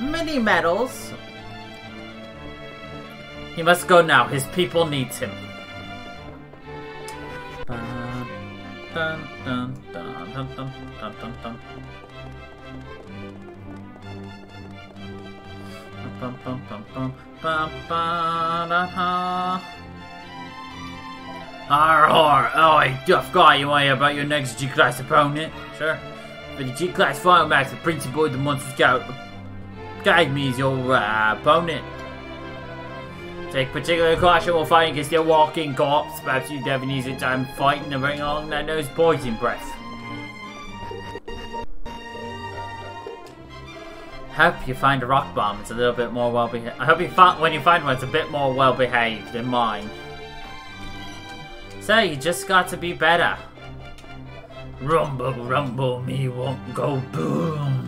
Mini medals. He must go now. His people needs him. Dun, dun, dun, dun, dun, dun, dun, dun. Bum, bum, bum, bum, bum, bum, uh-huh. Arr, oh, I forgot you want about your next G-Class opponent. Sure. For the G-Class Final Max, the principal of the Monster Scout Guide me as your uh, opponent. Take particular caution while fighting against your walking corpse. Perhaps you have an easy time fighting and bring along that nose poison breath. Hope you find a rock bomb. It's a little bit more well behaved. I hope you find when you find one, it's a bit more well behaved than mine. So you just got to be better. Rumble, rumble, me won't go boom.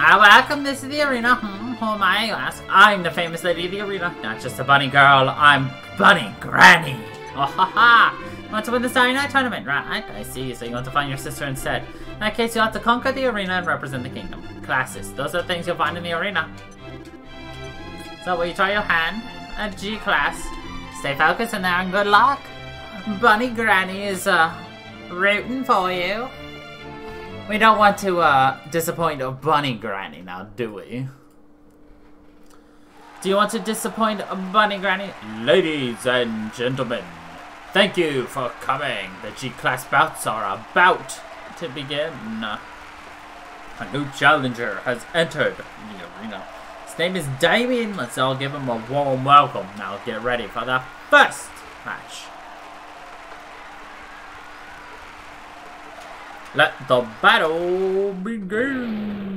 I welcome this to the arena. Hmm, whom I ask? I'm the famous lady of the arena. Not just a bunny girl, I'm Bunny Granny. Oh ha ha! Want to win the Starry Night Tournament, right? I see, so you want to find your sister instead. In that case, you'll have to conquer the arena and represent the kingdom. Classes. Those are things you'll find in the arena. So will you try your hand at G class? Stay focused in there and good luck. Bunny Granny is uh rooting for you. We don't want to uh, disappoint a Bunny Granny now, do we? Do you want to disappoint a Bunny Granny? Ladies and gentlemen, thank you for coming. The G-Class bouts are about to begin. A new challenger has entered the arena. His name is Damien. Let's all give him a warm welcome. Now get ready for the first match. Let the battle begin!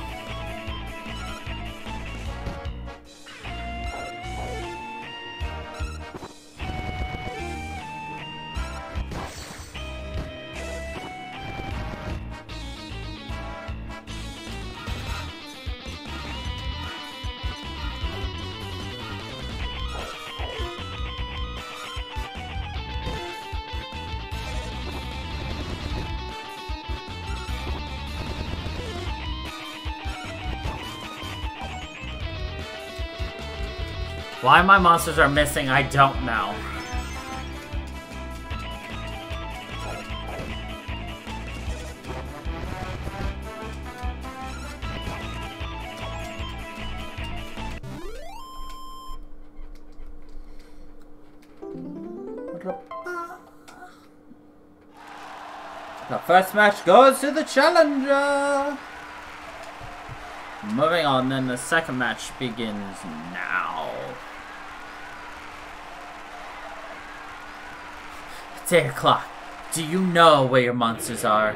Why my monsters are missing, I don't know. The first match goes to the challenger! Moving on, then the second match begins now. It's eight o'clock. Do you know where your monsters are?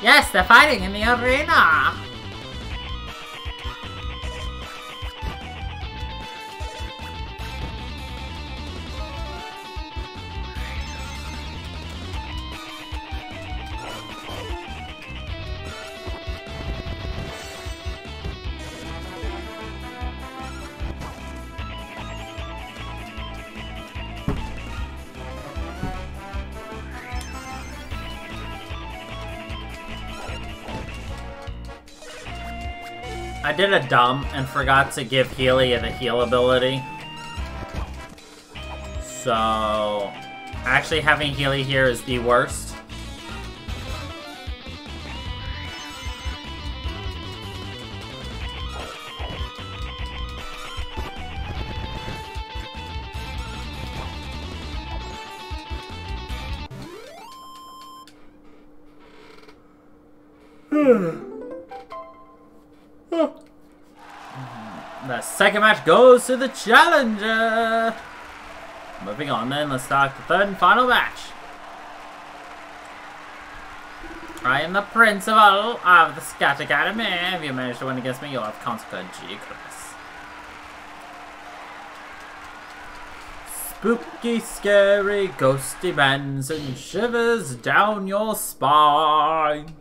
Yes, they're fighting in the arena! I did a dumb and forgot to give Healy the heal ability. So, actually having Healy here is the worst. Second match goes to the challenger! Moving on then, let's start the third and final match. I am the principal of the Scout Academy. If you manage to win against me, you'll have consequent G-class. Spooky, scary, ghosty men send shivers down your spine.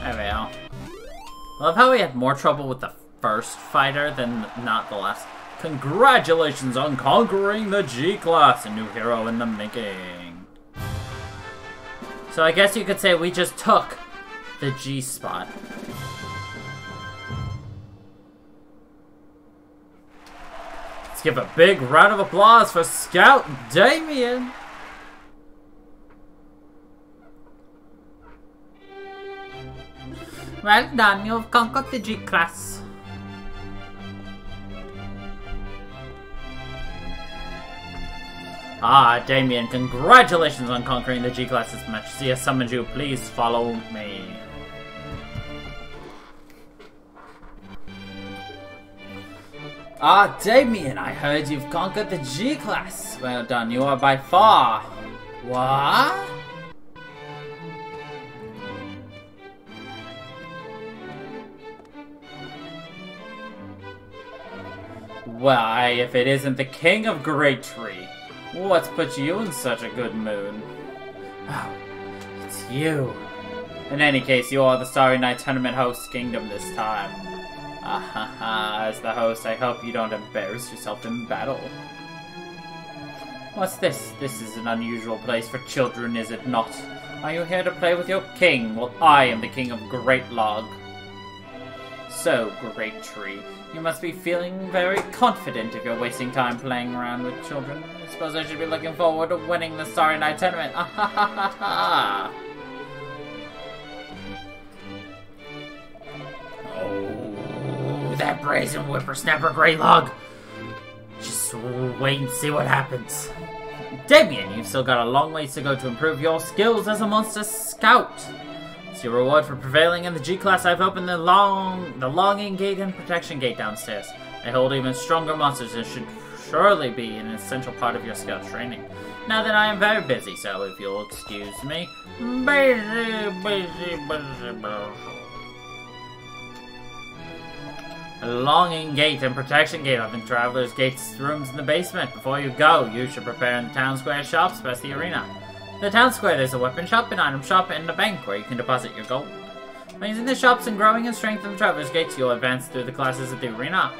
There we go. I love how we had more trouble with the first fighter than not the last. Congratulations on conquering the G-Class, a new hero in the making. So I guess you could say we just took the G-spot. Let's give a big round of applause for Scout Damien. Well done, you've conquered the G-Class. Ah, Damien, congratulations on conquering the G-Class this match. See, I summoned you. Please follow me. Ah, Damien, I heard you've conquered the G-Class. Well done, you are by far. What? Why, if it isn't the king of GreatTree, what's put you in such a good mood? Oh, it's you. In any case, you are the Starry Night Tournament host kingdom this time. Ah ha ha, as the host, I hope you don't embarrass yourself in battle. What's this? This is an unusual place for children, is it not? Are you here to play with your king? Well, I am the king of Greatlog. So, GreatTree, you must be feeling very confident if you're wasting time playing around with children. I suppose I should be looking forward to winning the Starry Night Tournament. Ah ha ha ha ha! Oh, that brazen whippersnapper Greatlog! Just wait and see what happens. Damien, you've still got a long ways to go to improve your skills as a monster scout. It's your reward for prevailing in the G-Class. I've opened the long, the longing gate and protection gate downstairs. I hold even stronger monsters and should surely be an essential part of your scout training. Now that I am very busy, so if you'll excuse me. Busy, busy, busy, busy. A longing gate and protection gate are the traveler's gates rooms in the basement. Before you go, you should prepare in the town square shops past the arena. In the town square, there's a weapon shop, an item shop, and a bank where you can deposit your gold. By using the shops and growing in strength of the traveler's gates, you'll advance through the classes at the arena.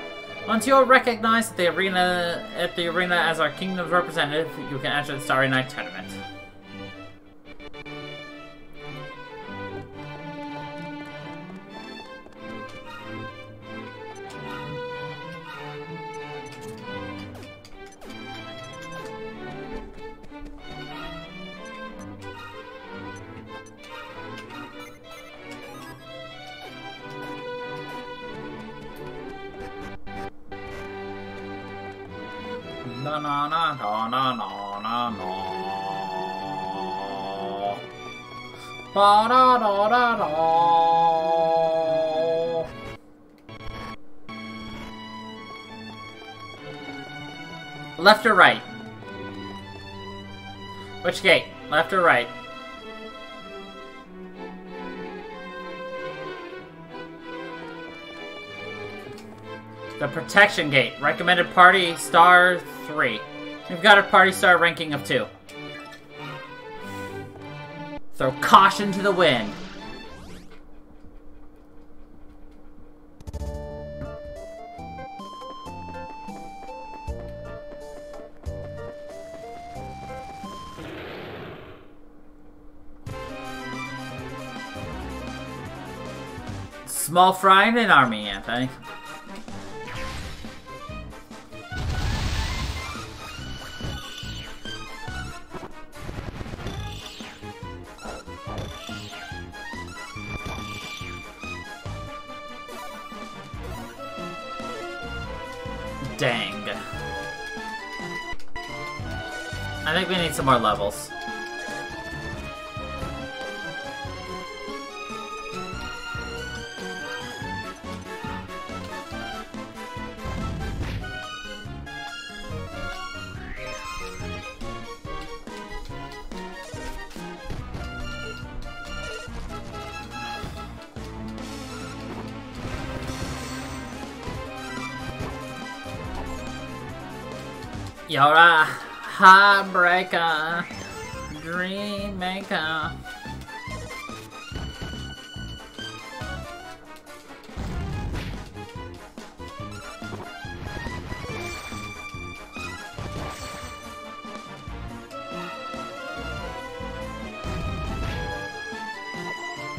Once you're recognized at the arena, at the arena as our kingdom's representative, you can enter the Starry Night Tournament. Na na na na na na na na. Ba da da da da. Left or right? Which gate? Left or right? The protection gate. Recommended party star three. We've got a party star ranking of two. Throw caution to the wind. Small fry in an army, Anthony. Dang. I think we need some more levels. You're a heartbreaker, dream maker.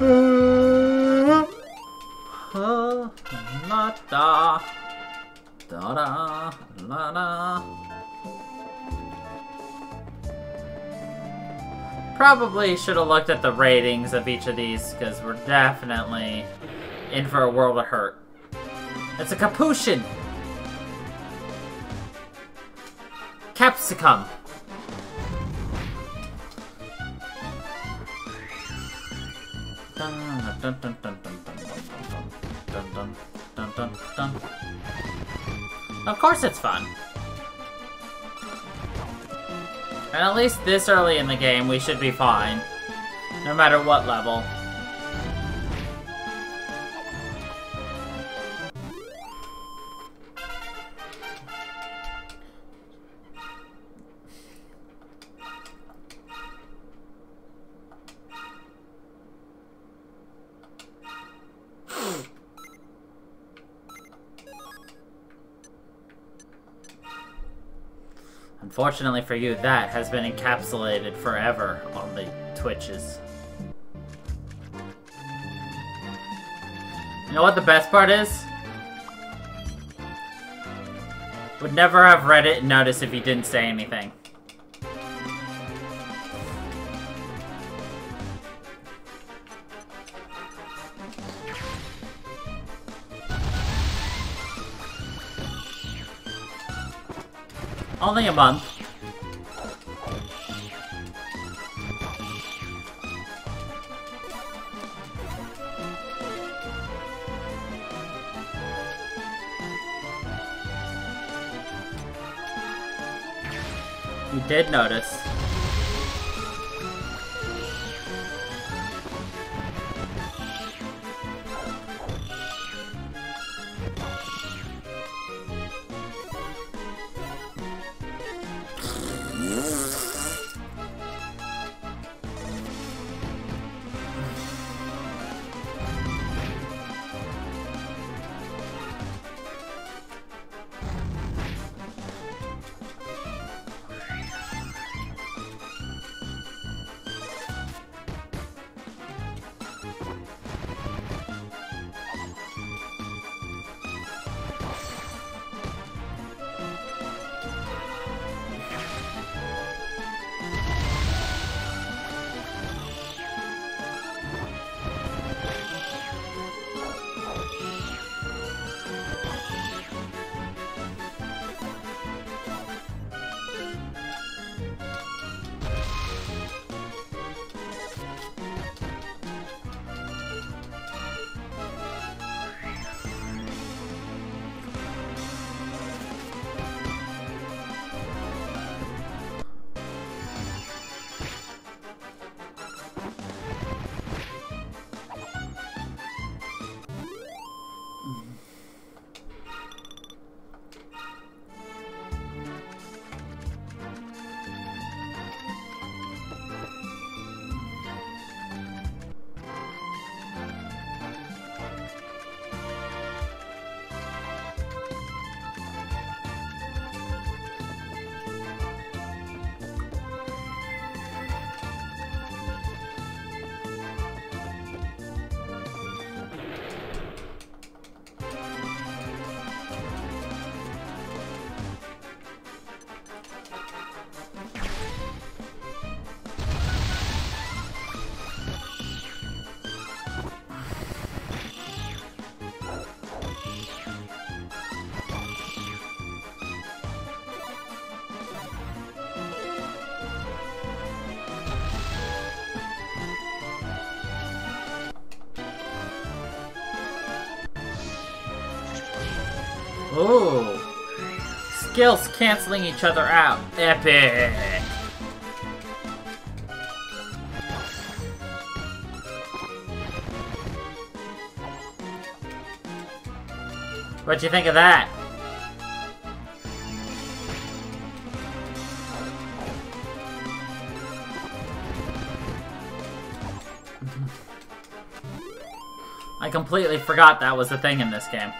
La da, da da, la da. Probably should have looked at the ratings of each of these, because we're definitely in for a world of hurt. It's a Capuchin! Capsicum! Dun, dun, dun, dun, dun, dun, dun, dun, dun, dun. Of course it's fun! And at least this early in the game, we should be fine. No matter what level. Fortunately for you, that has been encapsulated forever on the Twitches. You know what the best part is? Would never have read it and noticed if you didn't say anything. Only a month. You did notice. Ooh! Skills canceling each other out. Epic! What'd you think of that? I completely forgot that was a thing in this game.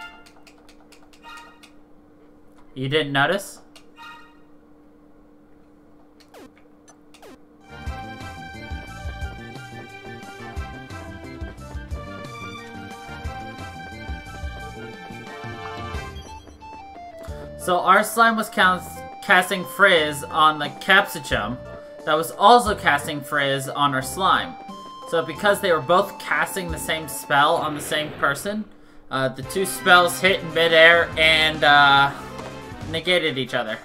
You didn't notice? So Arslan was casting Frizz on the Capsicum that was also casting Frizz on our slime. So because they were both casting the same spell on the same person, uh, the two spells hit in midair and uh, negated each other.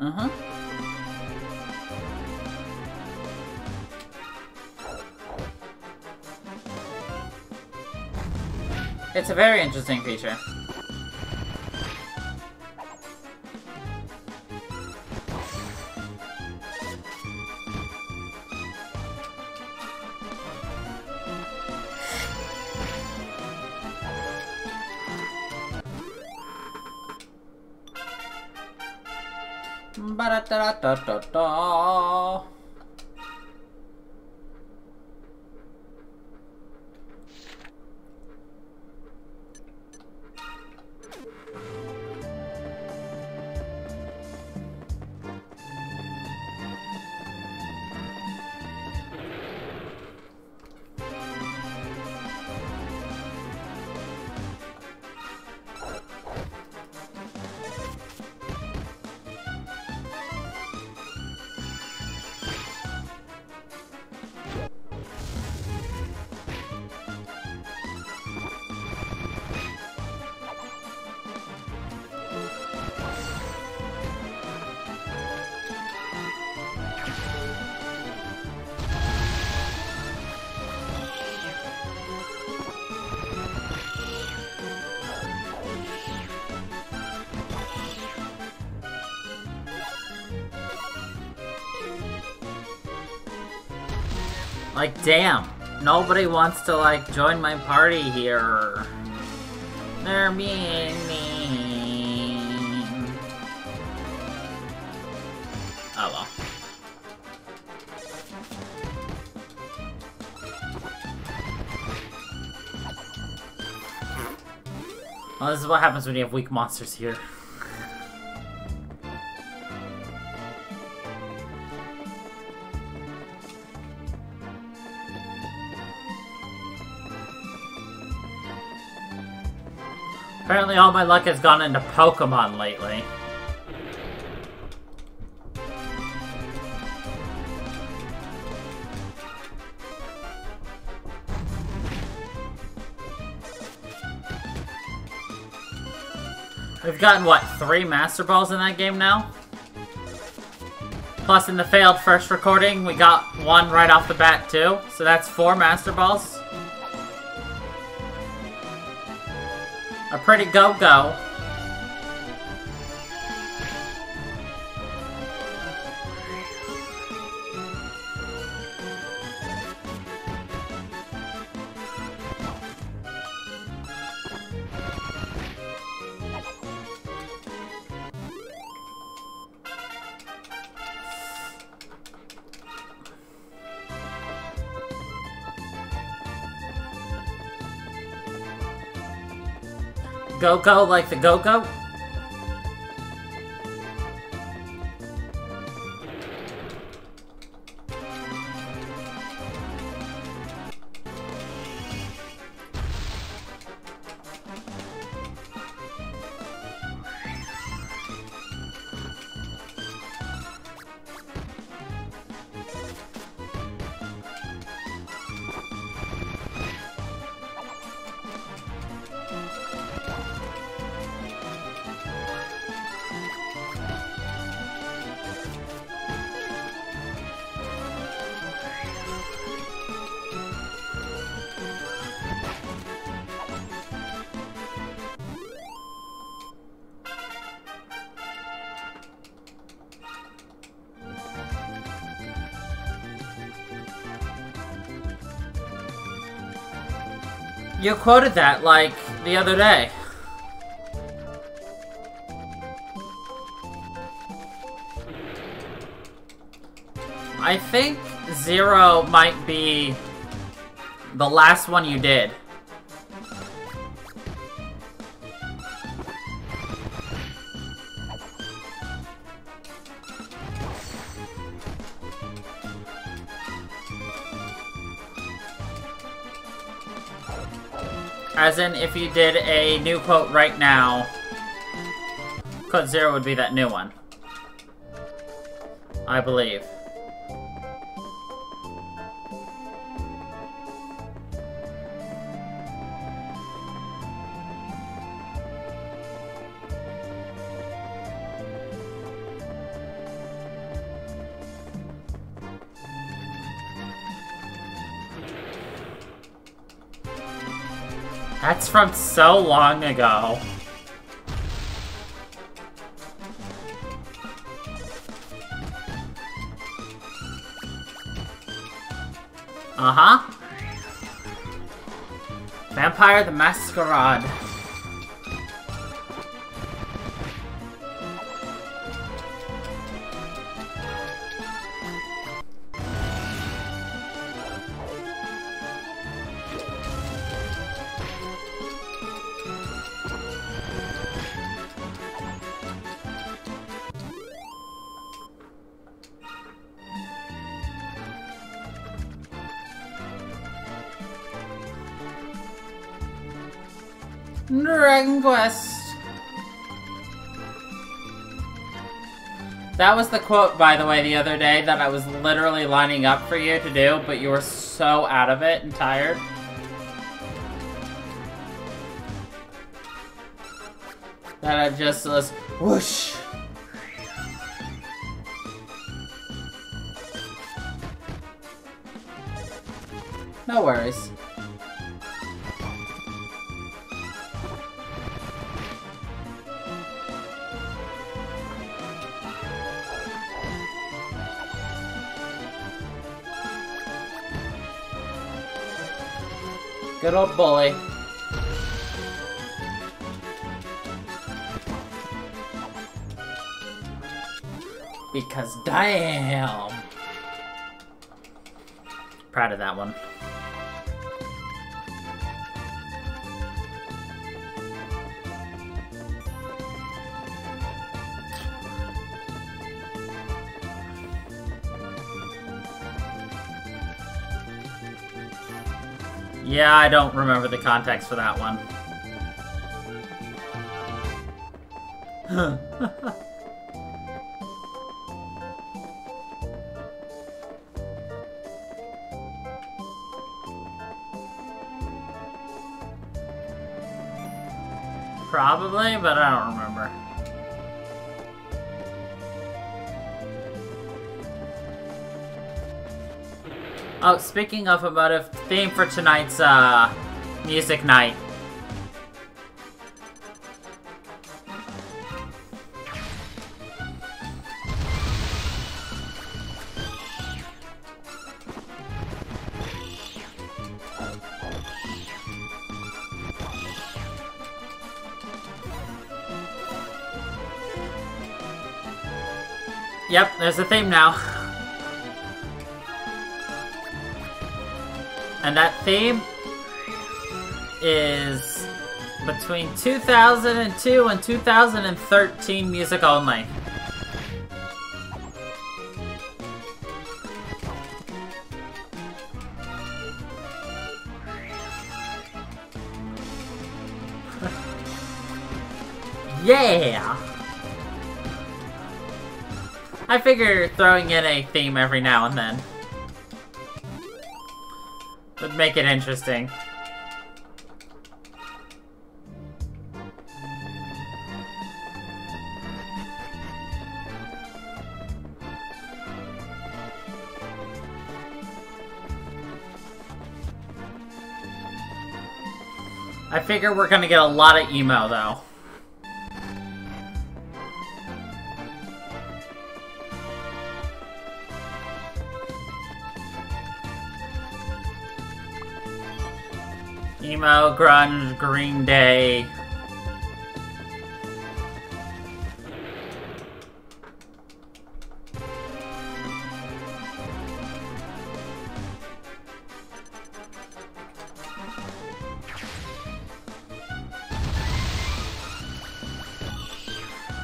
Uh-huh. It's a very interesting feature. Da, da, da, da. Like, damn. Nobody wants to, like, join my party here. They're mean, mean. Oh, well. Well, this is what happens when you have weak monsters here. Apparently all my luck has gone into Pokemon lately. We've gotten, what, three Master Balls in that game now? Plus, in the failed first recording, we got one right off the bat, too. So that's four Master Balls. A pretty go-go. Go-go like the go-go? You quoted that, like, the other day. I think Zero might be the last one you did. As in, if you did a new quote right now, quote zero would be that new one. I believe. That's from so long ago. Uh-huh. Vampire the Masquerade. Dragon Quest. That was the quote, by the way, the other day that I was literally lining up for you to do, but you were so out of it and tired. That I just was whoosh. No worries. Good old bully. Because damn! Proud of that one. Yeah, I don't remember the context for that one. Probably, but I don't remember. Oh, speaking of emotive, theme for tonight's uh, music night. Yep, there's a theme now. And that theme is between two thousand two and two thousand thirteen music only. Yeah! I figure throwing in a theme every now and then would make it interesting. I figure we're gonna get a lot of emo though. Emo, grunge, Green Day.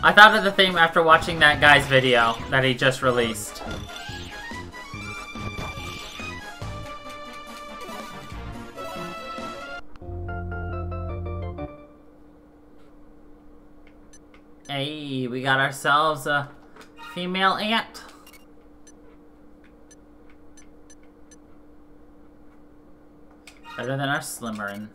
I thought of the theme after watching that guy's video that he just released. Hey, we got ourselves a female ant. Better than our Slimmering.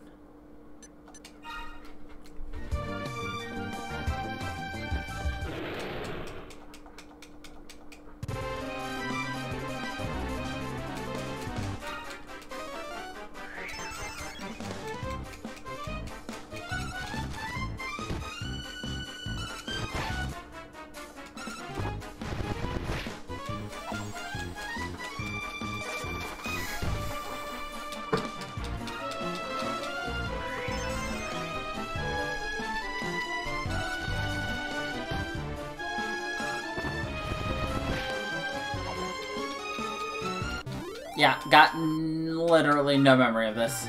Yeah, got literally no memory of this.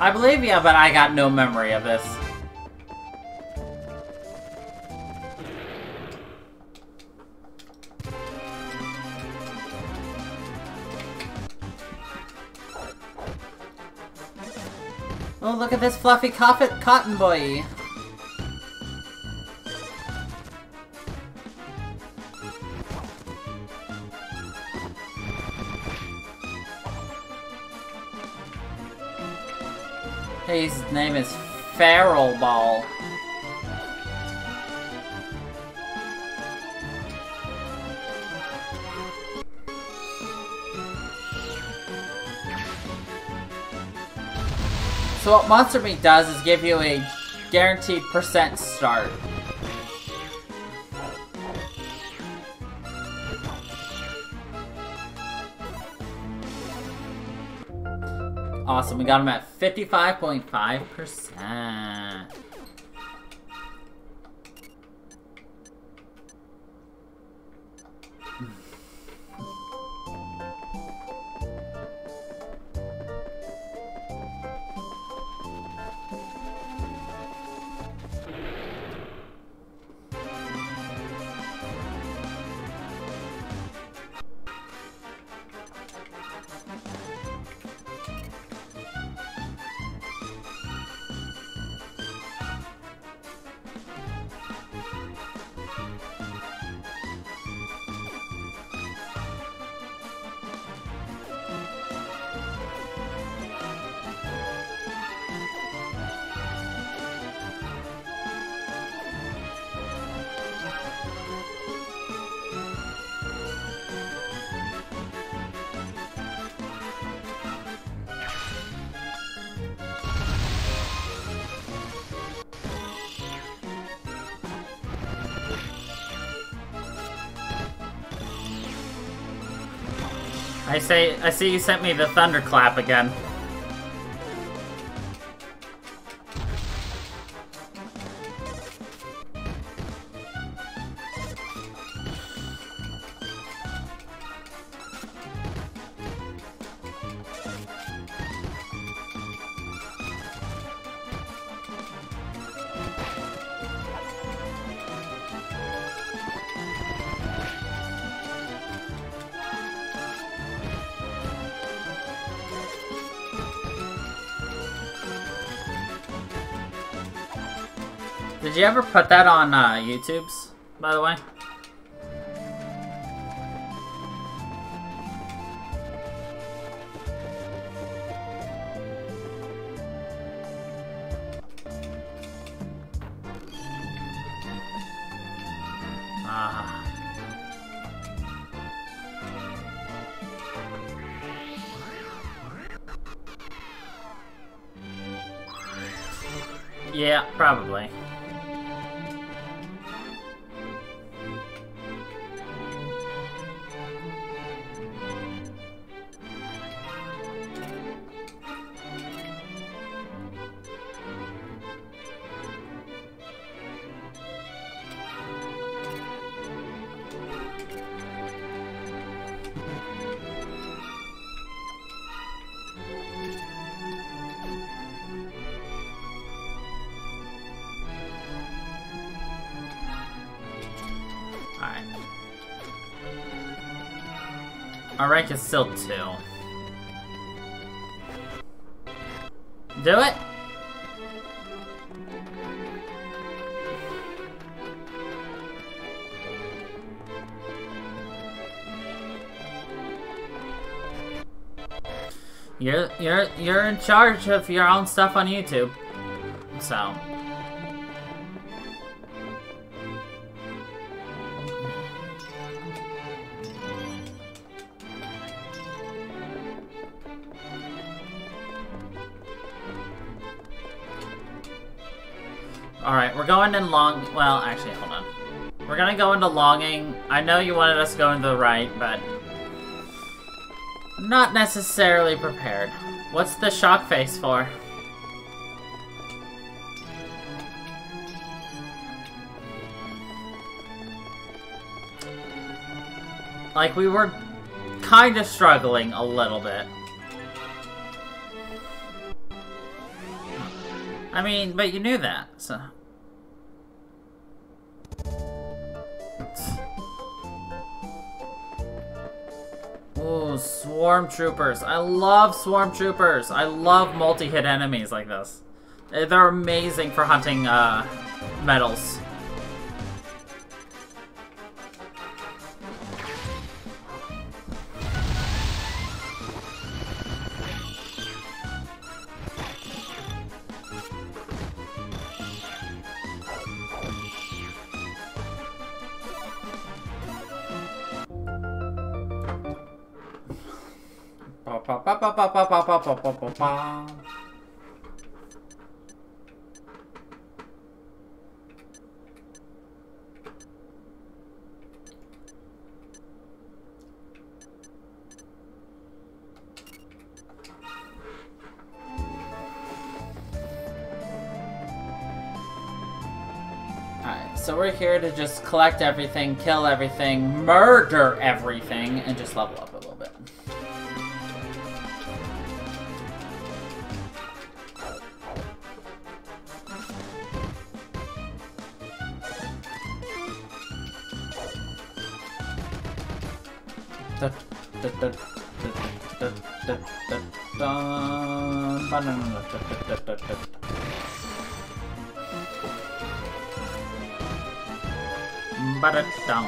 I believe you, but I got no memory of this. Oh, look at this fluffy cotton boy. His name is Feral Ball. So what Monster Meat does is give you a guaranteed percent start. Awesome, we got him at fifty-five point five percent. I say, I see you sent me the thunderclap again. Did you ever put that on uh, YouTube's, by the way? Ah. Yeah, probably. My rank is still two. Do it! You're, you're, you're in charge of your own stuff on YouTube, so... Alright, we're going in long- well, actually, hold on. We're gonna go into longing. I know you wanted us to go into the right, but... I'm not necessarily prepared. What's the shock face for? Like, we were kind of struggling a little bit. I mean, but you knew that, so... Ooh, swarm troopers. I love swarm troopers. I love multi-hit enemies like this. They're amazing for hunting uh, metals. Pa pa pa pa pa pa pa pa pa pa pa. so we're here to just collect everything, kill everything, murder everything, and just level up a little bit. Da, da, da, da, da, da, da, da. But it's down.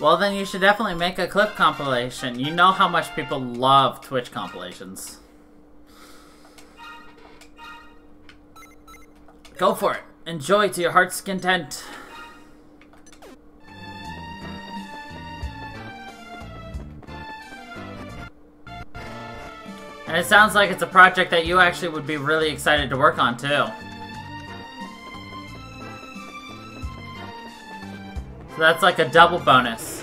Well, then you should definitely make a clip compilation. You know how much people love Twitch compilations. Go for it. Enjoy to your heart's content. And it sounds like it's a project that you actually would be really excited to work on, too. That's like a double bonus.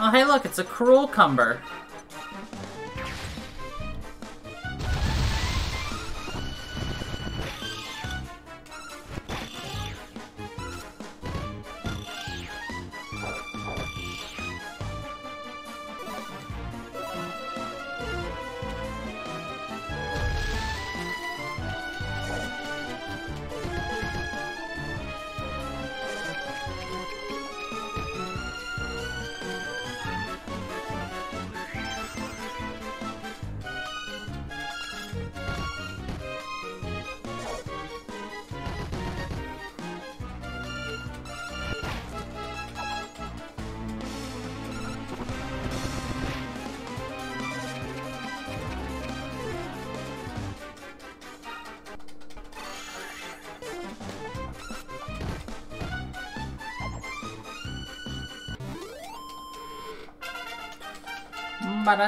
Oh, hey, look, it's a cruel cumber.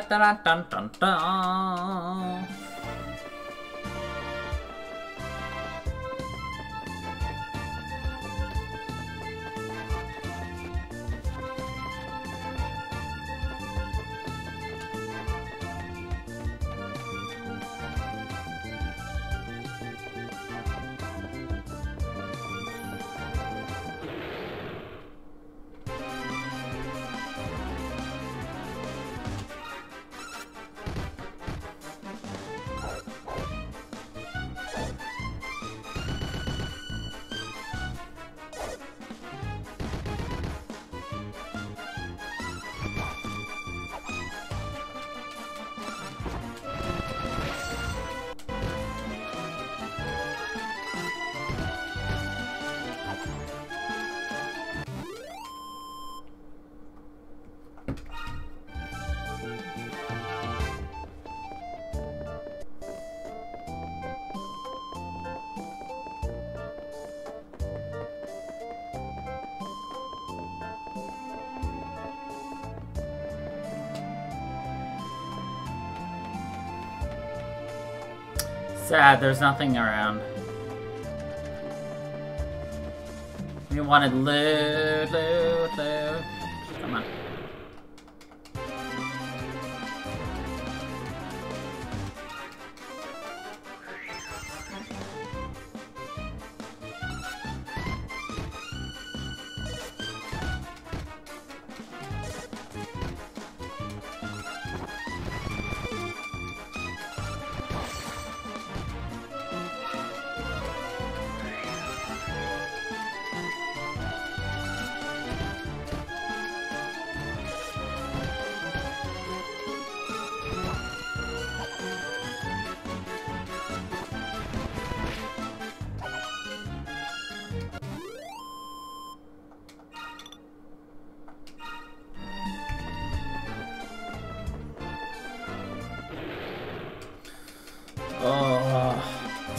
Dun, dun, dun, dun. Sad, there's nothing around. We wanted loot, loot, loot. Come on.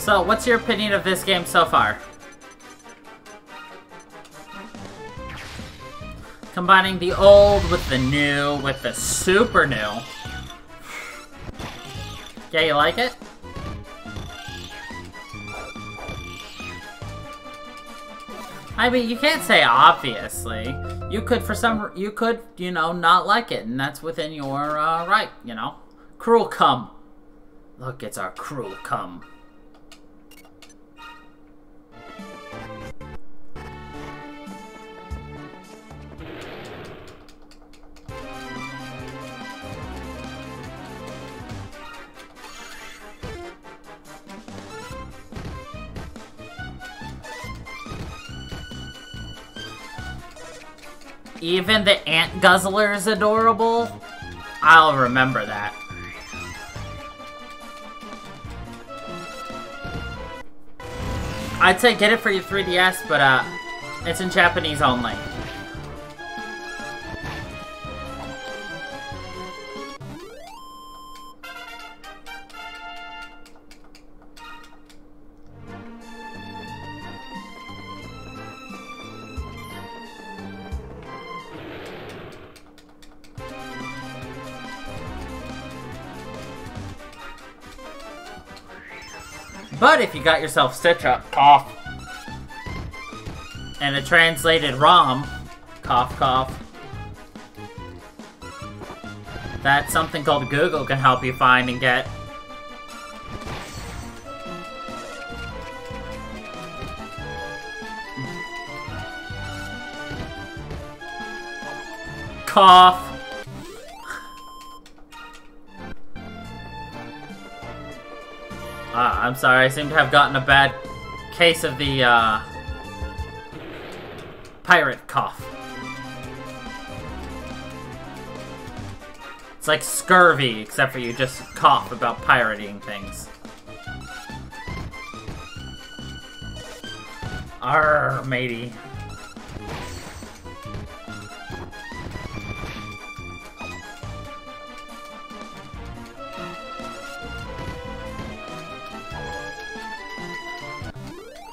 So, what's your opinion of this game so far? Combining the old with the new, with the super new. Yeah, you like it? I mean, you can't say obviously. You could, for some, you could, you know, not like it, and that's within your uh, right, you know. Cruel cum. Look, it's our cruel cum. Even the ant guzzler is adorable. I'll remember that. I'd say get it for your three D S, but uh, it's in Japanese only. But if you got yourself Citra, cough, and a translated ROM, cough, cough, that's something called Google can help you find and get. Cough. Uh, I'm sorry, I seem to have gotten a bad case of the, uh, pirate cough. It's like scurvy, except for you just cough about pirating things. Arr, matey.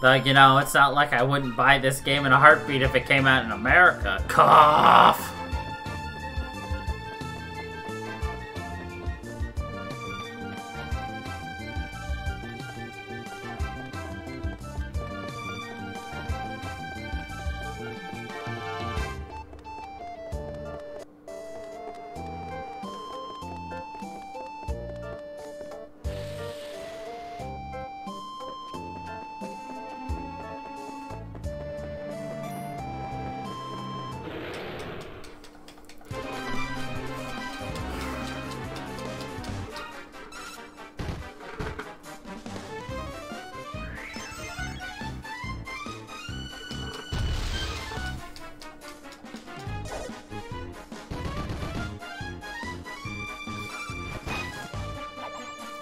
Like, you know, it's not like I wouldn't buy this game in a heartbeat if it came out in America. Cough!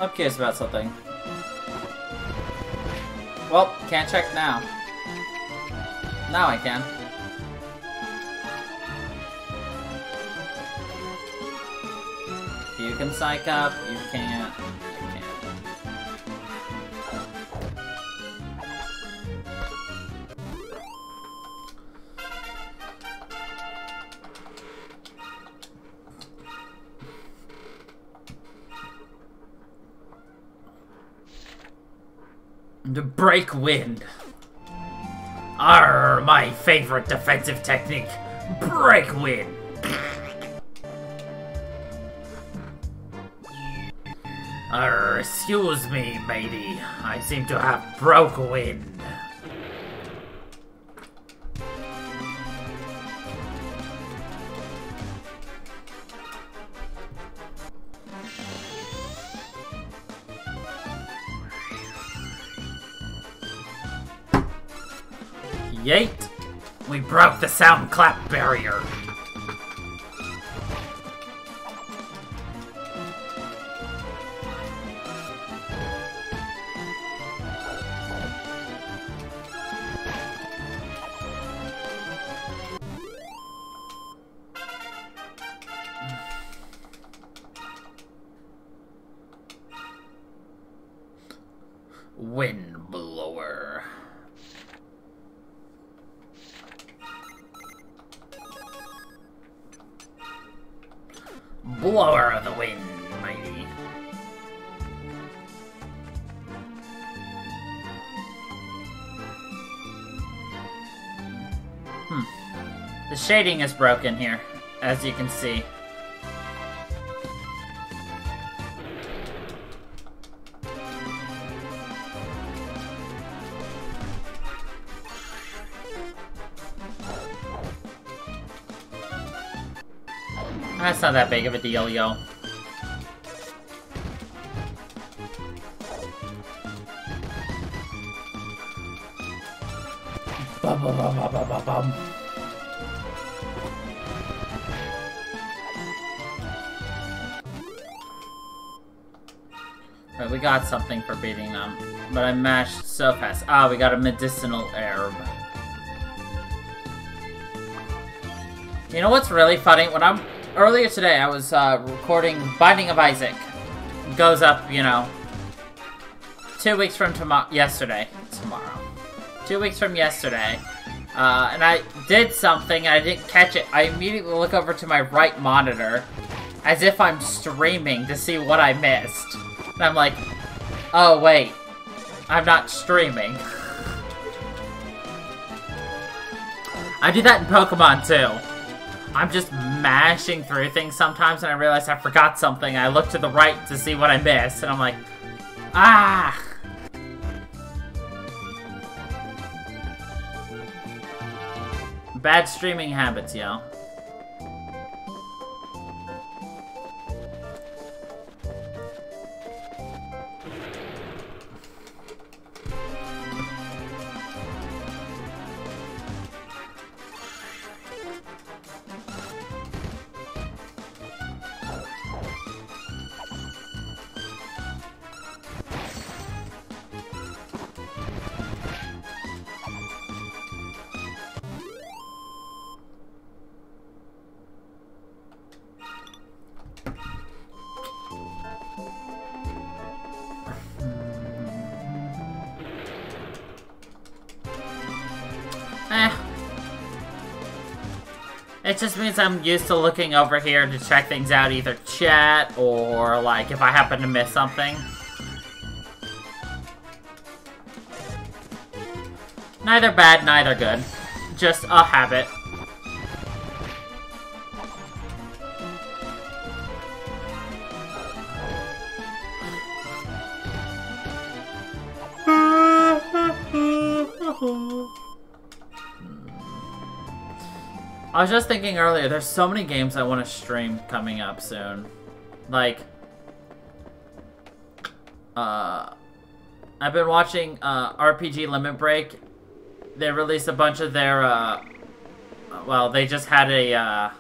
I'm curious about something. Well, can't check now. Now I can. You can psych up, you can't. You break wind. Arr, my favorite defensive technique. Break wind. Arr, excuse me, matey. I seem to have broke wind. Yeet! We broke the sound clap barrier! Windblower. Blower of the wind, mighty. Hmm. The shading is broken here, as you can see. That's not that big of a deal, yo. Bum, bum, bum, bum, bum, bum. Right, we got something for beating them, but I mashed so fast. Ah, we got a medicinal herb. You know what's really funny? When I'm Earlier today, I was uh, recording Binding of Isaac. Goes up, you know, two weeks from tomorrow. Yesterday. Tomorrow. Two weeks from yesterday. Uh, and I did something and I didn't catch it. I immediately look over to my right monitor as if I'm streaming to see what I missed. And I'm like, oh, wait. I'm not streaming. I do that in Pokemon, too. I'm just mashing through things sometimes, and I realize I forgot something. I look to the right to see what I missed, and I'm like, ah! Bad streaming habits, yo. It just means I'm used to looking over here to check things out, either chat or, like, if I happen to miss something. Neither bad, neither good. Just a habit. I was just thinking earlier, there's so many games I want to stream coming up soon. Like, uh, I've been watching uh, R P G Limit Break. They released a bunch of their, uh, well, they just had a, uh,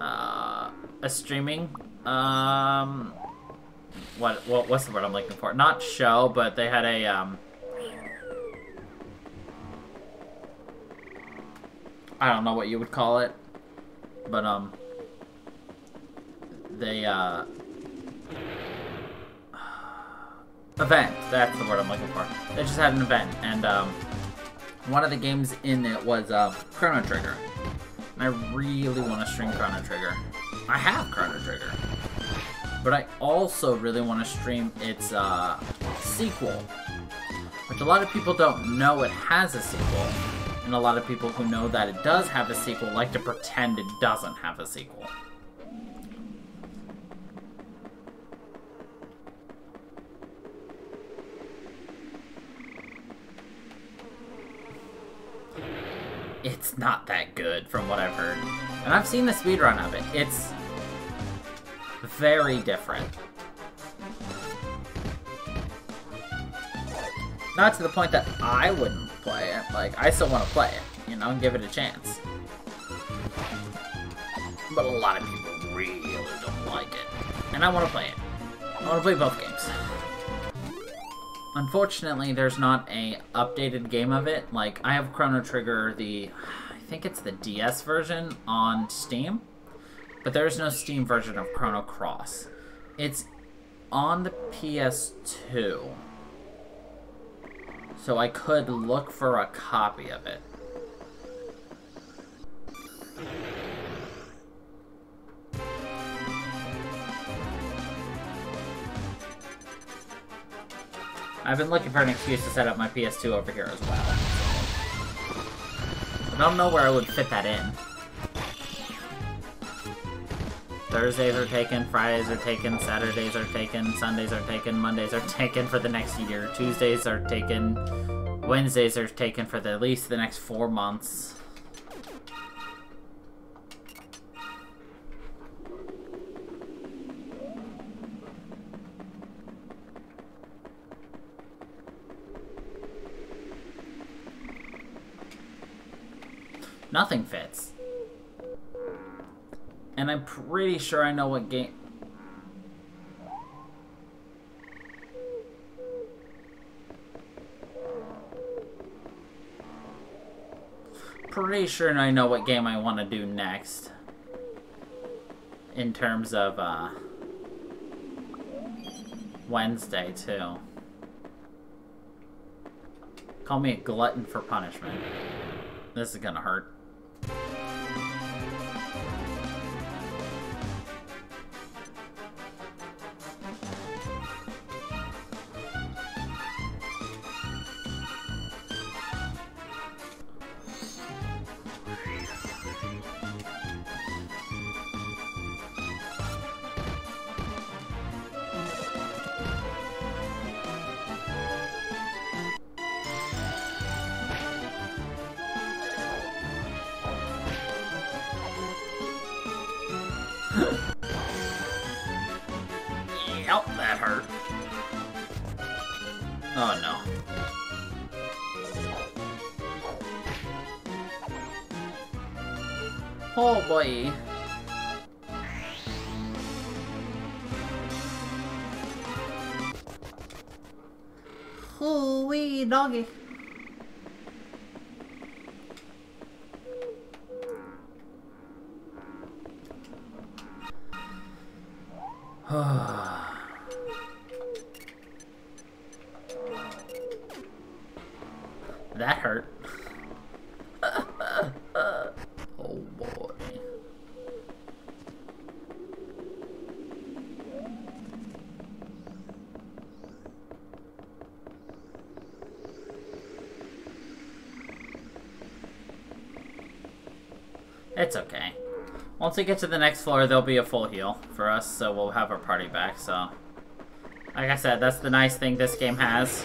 uh, a streaming, um, what, what, what's the word I'm looking for? Not show, but they had a, um, I don't know what you would call it, but, um, they, uh, event, that's the word I'm looking for. They just had an event, and, um, one of the games in it was, uh, Chrono Trigger, and I really want to stream Chrono Trigger. I have Chrono Trigger, but I also really want to stream its, uh, sequel, which a lot of people don't know it has a sequel. And a lot of people who know that it does have a sequel like to pretend it doesn't have a sequel. It's not that good from what I've heard. And I've seen the speedrun of it. It's very different. Not to the point that I wouldn't play it, like, I still want to play it, you know, and give it a chance. But a lot of people really don't like it, and I want to play it. I want to play both games. Unfortunately, there's not a updated game of it. Like, I have Chrono Trigger, the, I think it's the D S version on Steam, but there is no Steam version of Chrono Cross. It's on the P S two. So I could look for a copy of it. I've been looking for an excuse to set up my P S two over here as well. I don't know where I would fit that in. Thursdays are taken, Fridays are taken, Saturdays are taken, Sundays are taken, Mondays are taken for the next year, Tuesdays are taken, Wednesdays are taken for the, at least the next four months. Nothing fits. And I'm pretty sure I know what game... Pretty sure I know what game I want to do next. In terms of, uh... Wednesday, too. Call me a glutton for punishment. This is gonna hurt. Doggy. That hurt. Oh boy. It's okay. Once we get to the next floor, there'll be a full heal for us, so we'll have our party back, so... Like I said, that's the nice thing this game has.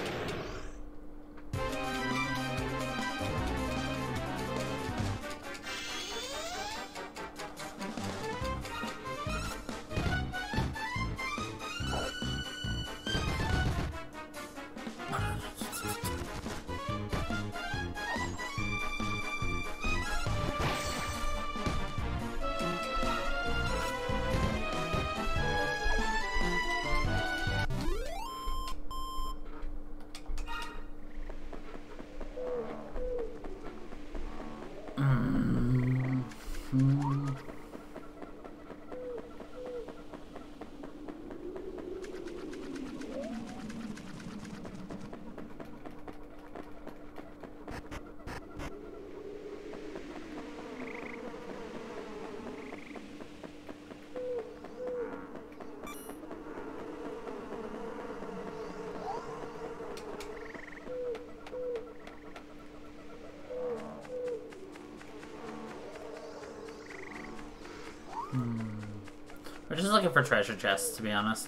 We're just looking for treasure chests, to be honest.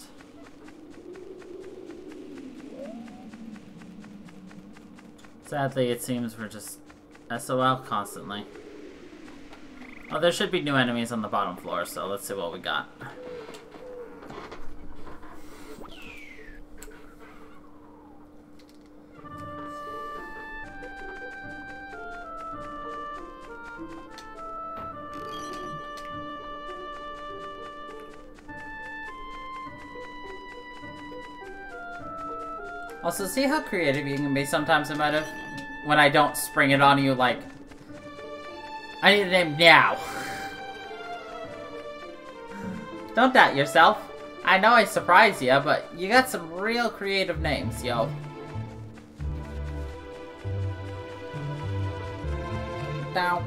Sadly, it seems we're just S O L constantly. Oh, there should be new enemies on the bottom floor, so let's see what we got. Also, see how creative you can be sometimes, no matter when I don't spring it on you, like, I need a name now. Don't doubt yourself. I know I surprised you, but you got some real creative names, yo. Down.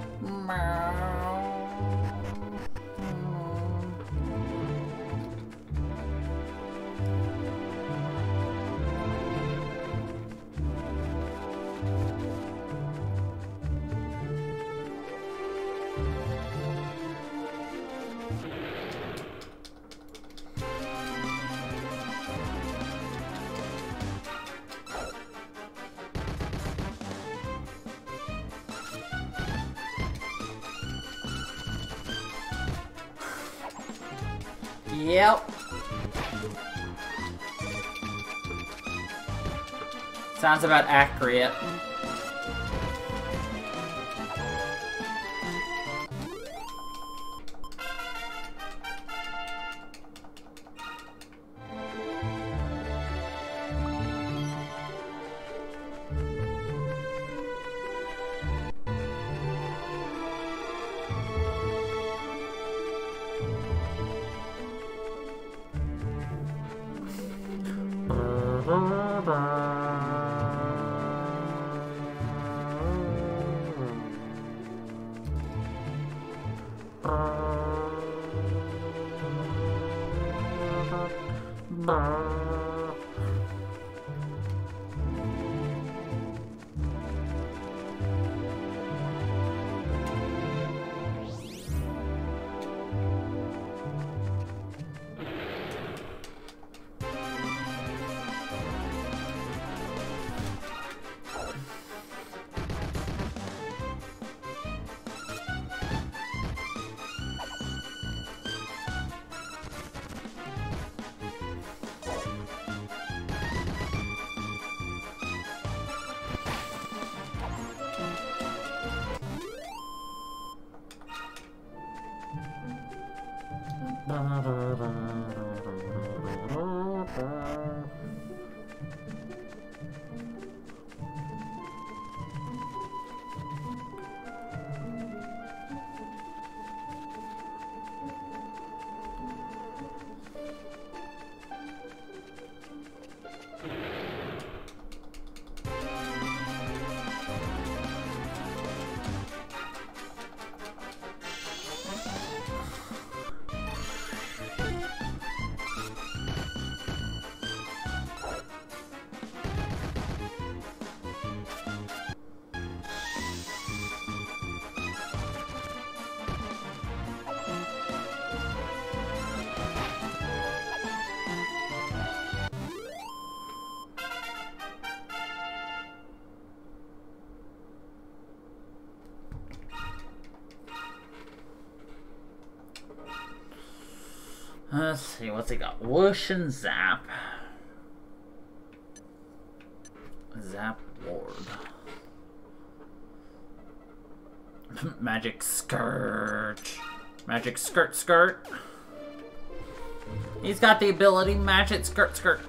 Yep. Sounds about accurate. Let's see, what's he got? Whoosh and Zap. Zap Ward. Magic Scourge. Magic Skirt Skirt. He's got the ability Magic Skirt Skirt.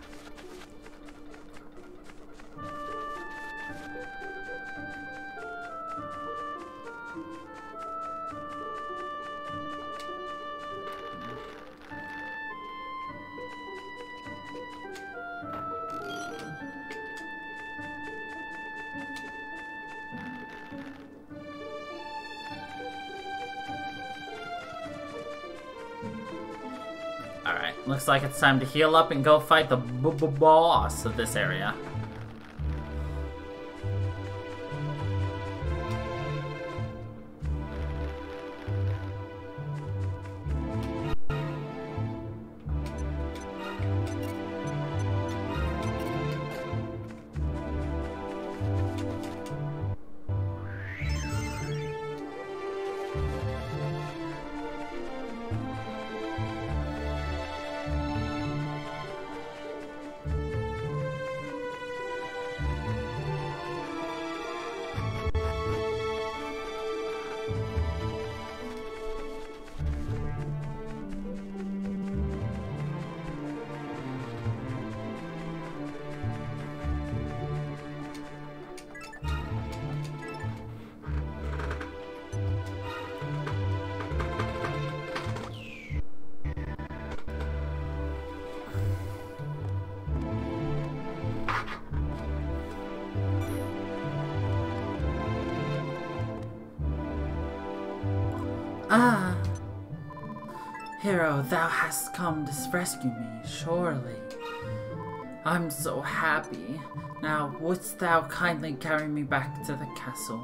Looks like it's time to heal up and go fight the b-b-boss of this area. Ah! Hero, thou hast come to rescue me, surely. I'm so happy. Now, wouldst thou kindly carry me back to the castle?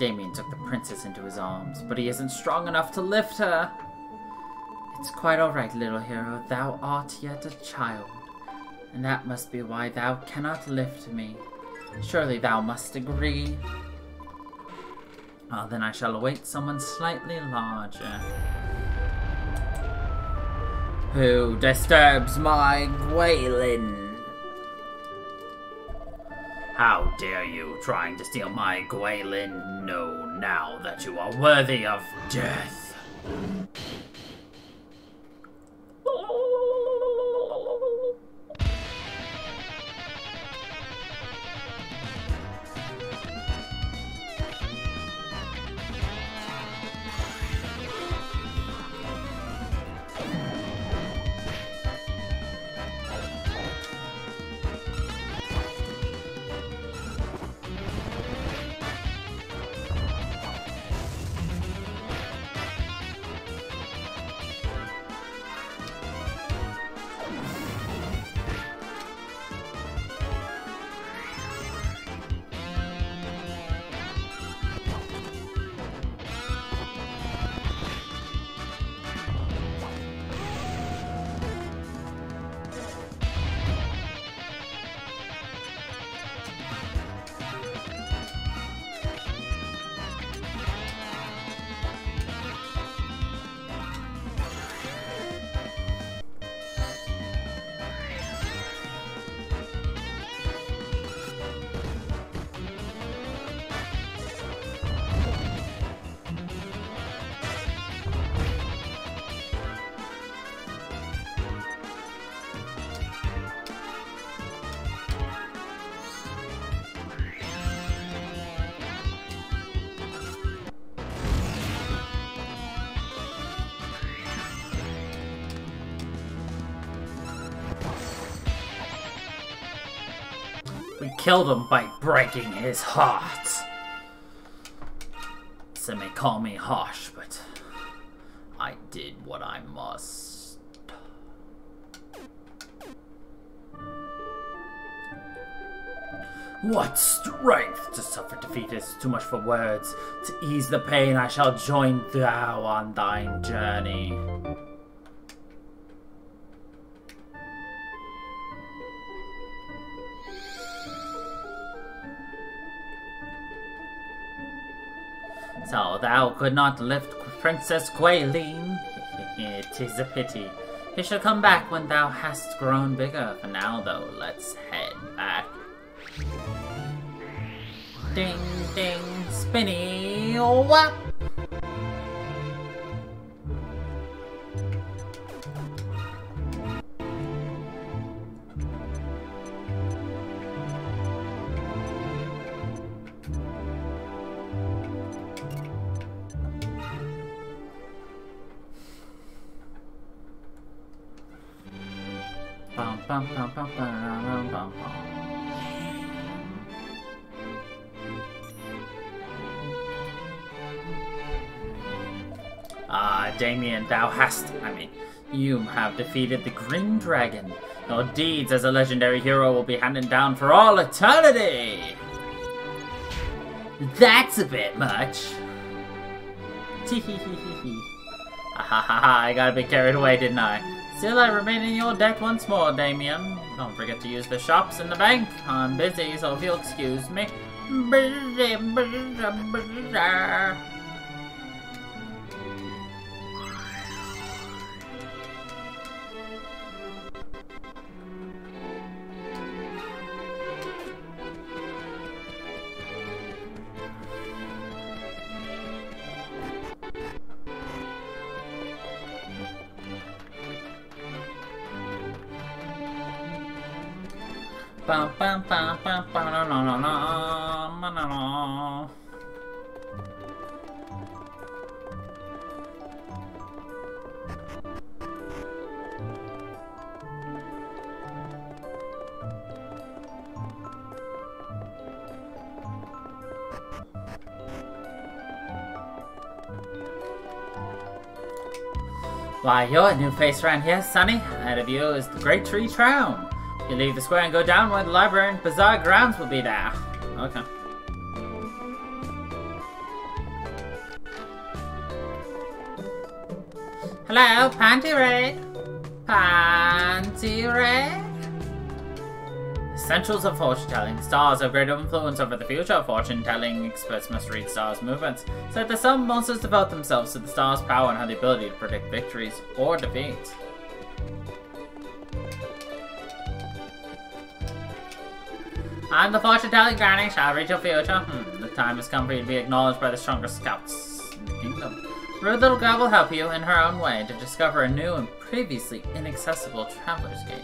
Damien took the princess into his arms, but he isn't strong enough to lift her. It's quite alright, little hero. Thou art yet a child, and that must be why thou cannot lift me. Surely thou must agree. Ah, oh, then I shall await someone slightly larger. Who disturbs my Gwaelin? How dare you trying to steal my Gwaelin? Know now that you are worthy of death. Killed him by breaking his heart. Some may call me harsh, but I did what I must. What strength to suffer defeat is too much for words. To ease the pain, I shall join thou on thine journey. So thou could not lift Princess Gwaelin? It is a pity. He shall come back when thou hast grown bigger. For now, though, let's head back. Ding, ding, spinny, whop! Ah, Damien, thou hast, I mean, you have defeated the Grim Dragon. Your deeds as a legendary hero will be handed down for all eternity! That's a bit much! Tee hee hee hee hee. Ah ha ha ha, I got a bit carried away, didn't I? Still, I remain in your debt once more, Damien. Don't forget to use the shops and the bank. I'm busy, so if you'll excuse me. Busy, busy, busy. Bum, bum, bum, bum, bum, la, la, la, la, la, la. Why, you're a new face around here, Sonny. Ahead of you is the GreatTree Town. You leave the square and go down where the library and bazaar grounds will be there. Okay. Hello, Panty Ray. Panty Ray. Essentials of fortune-telling. Stars have great influence over the future. Fortune-telling experts must read stars' movements. So that some monsters devote themselves to the stars' power and have the ability to predict victories or defeats. I'm the fortune-telling granny. Shall reach your future. Hmm, the time has come for you to be acknowledged by the strongest scouts in the kingdom. Rude little girl will help you in her own way to discover a new and previously inaccessible traveler's gate.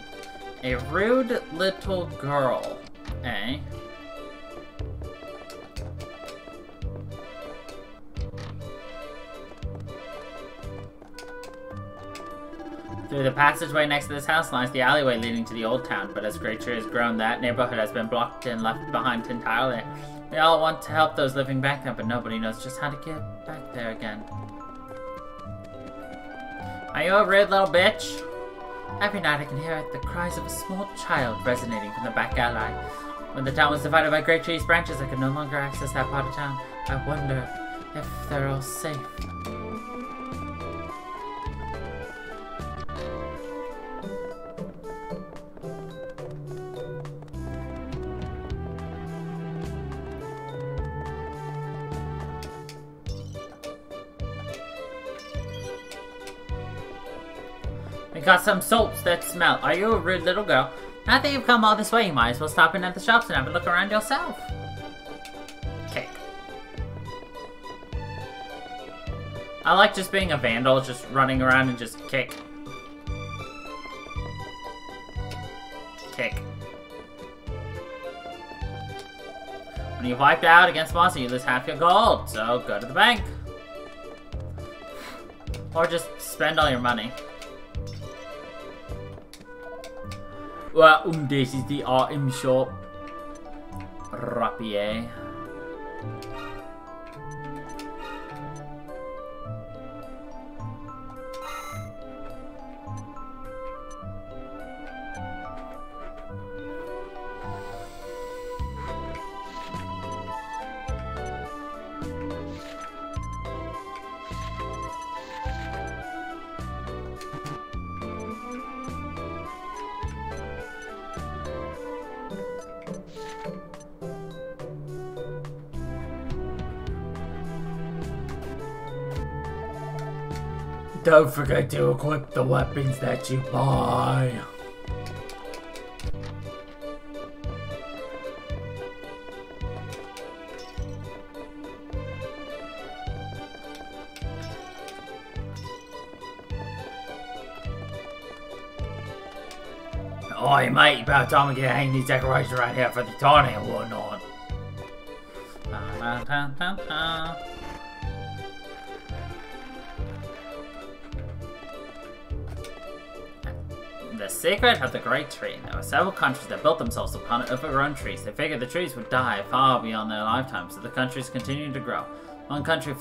A rude little girl, eh? Through the passageway next to this house lies the alleyway leading to the old town, but as GreatTree has grown, that neighborhood has been blocked and left behind entirely. We all want to help those living back there, but nobody knows just how to get back there again. Are you a rude little bitch? Every night I can hear the cries of a small child resonating from the back alley. When the town was divided by Great Tree's branches, I could no longer access that part of town. I wonder if they're all safe. Got some soaps that smell. Are you a rude little girl? Now that you've come all this way, you might as well stop in at the shops and have a look around yourself. Okay. I like just being a vandal, just running around and just kick. Kick. When you've wiped out against monsters, you lose half your gold. So go to the bank. Or just spend all your money. Well, um, this is the item shop. Rapier. Don't forget to equip the weapons that you buy. Oi mate, about time we get hang these decorations right here for the tourney and whatnot. The secret of the Great Tree. There were several countries that built themselves upon overgrown trees. They figured the trees would die far beyond their lifetime, so the countries continued to grow. One country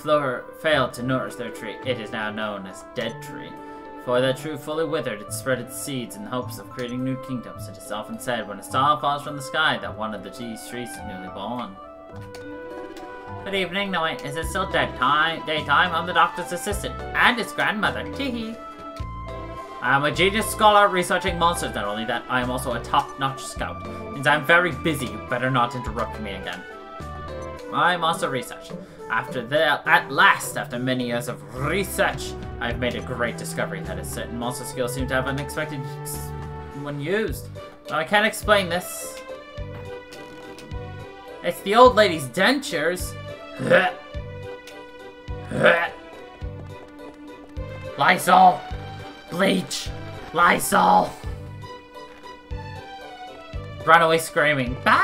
failed to nourish their tree. It is now known as Dead Tree. Before that tree fully withered, it spread its seeds in the hopes of creating new kingdoms. It is often said when a star falls from the sky that one of the trees is newly born. Good evening, no wait, is it still dead time? Daytime? I'm the doctor's assistant and his grandmother. Teehee. I am a genius scholar researching monsters. Not only that, I am also a top-notch scout. Since I am very busy, you better not interrupt me again. I am also research. After that, at last, after many years of research, I have made a great discovery that is certain monster skills seem to have unexpected when used. Now, I can't explain this. It's the old lady's dentures. Lysol. Bleach! Lysol! Run away screaming. Bah!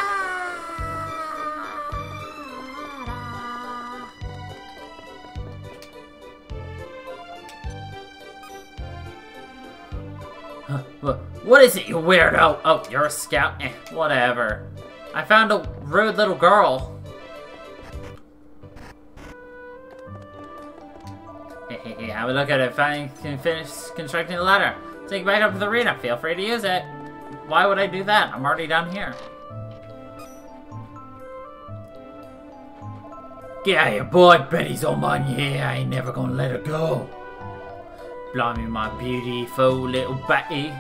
What is it, you weirdo? Oh, you're a scout? Eh, whatever. I found a rude little girl. Hey, hey, hey, have a look at it. Finally can finish constructing the ladder. Take it back up to the arena. Feel free to use it. Why would I do that? I'm already down here. Get out of here, boy. Betty's all mine. Yeah, I ain't never gonna let her go. Blimey, my beautiful little Betty.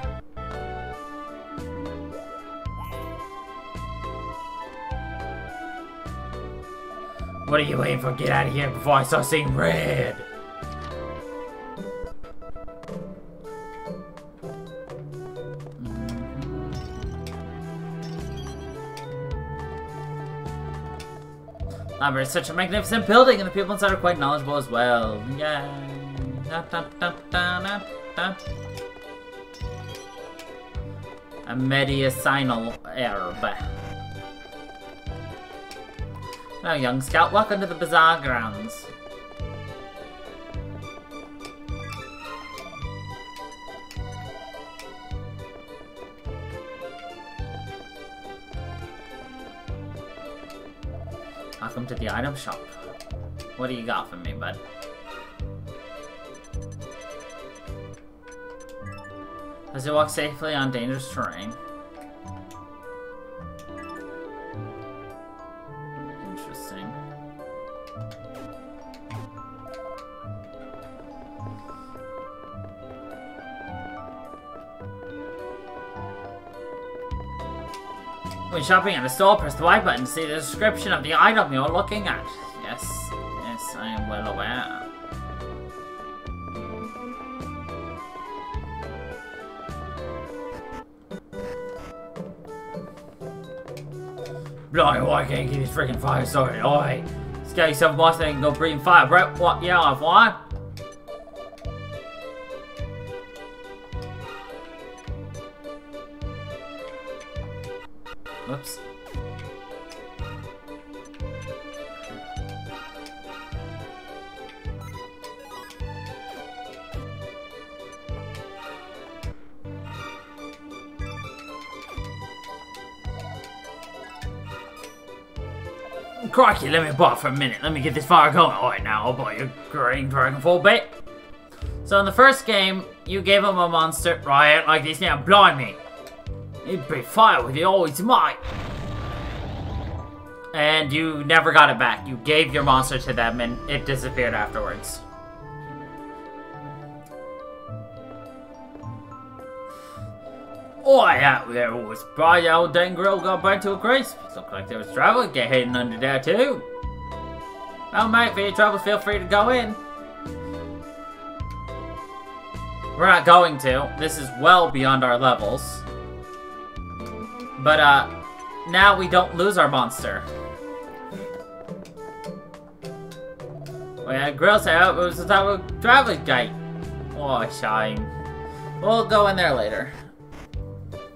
What are you waiting for? Get out of here before I start seeing red! Lumber is such a magnificent building, and the people inside are quite knowledgeable as well. Yeah. Da, da, da, da, da. A medicinal herb. Now, young scout, welcome to the bazaar grounds. Welcome to the item shop. What do you got for me, bud? As you walk safely on dangerous terrain. When shopping at a store, press the Y button to see the description of the item you're looking at. Yes, yes, I am well aware. Blimey, why can't you get this freaking fire started? Oi! Scare yourself more so you can go breathe fire, bro. What? Yeah, I've won. Whoops. Crikey, let me bot for a minute. Let me get this fire going. Alright, now I'll buy you green dragon for a bit. So in the first game, you gave him a monster. Right, like this now. Blind me. It'd be fire with you, always might. And you never got it back. You gave your monster to them and it disappeared afterwards. Oi, out there was bright old dang grill got back to a crisp. Looked like there was trouble, get hidden under there too. Well mate, for your trouble, feel free to go in. We're not going to. This is well beyond our levels. But, uh, now we don't lose our monster. We had grills out, it was the top of Traveler's Gate. Oh, shine. We'll go in there later.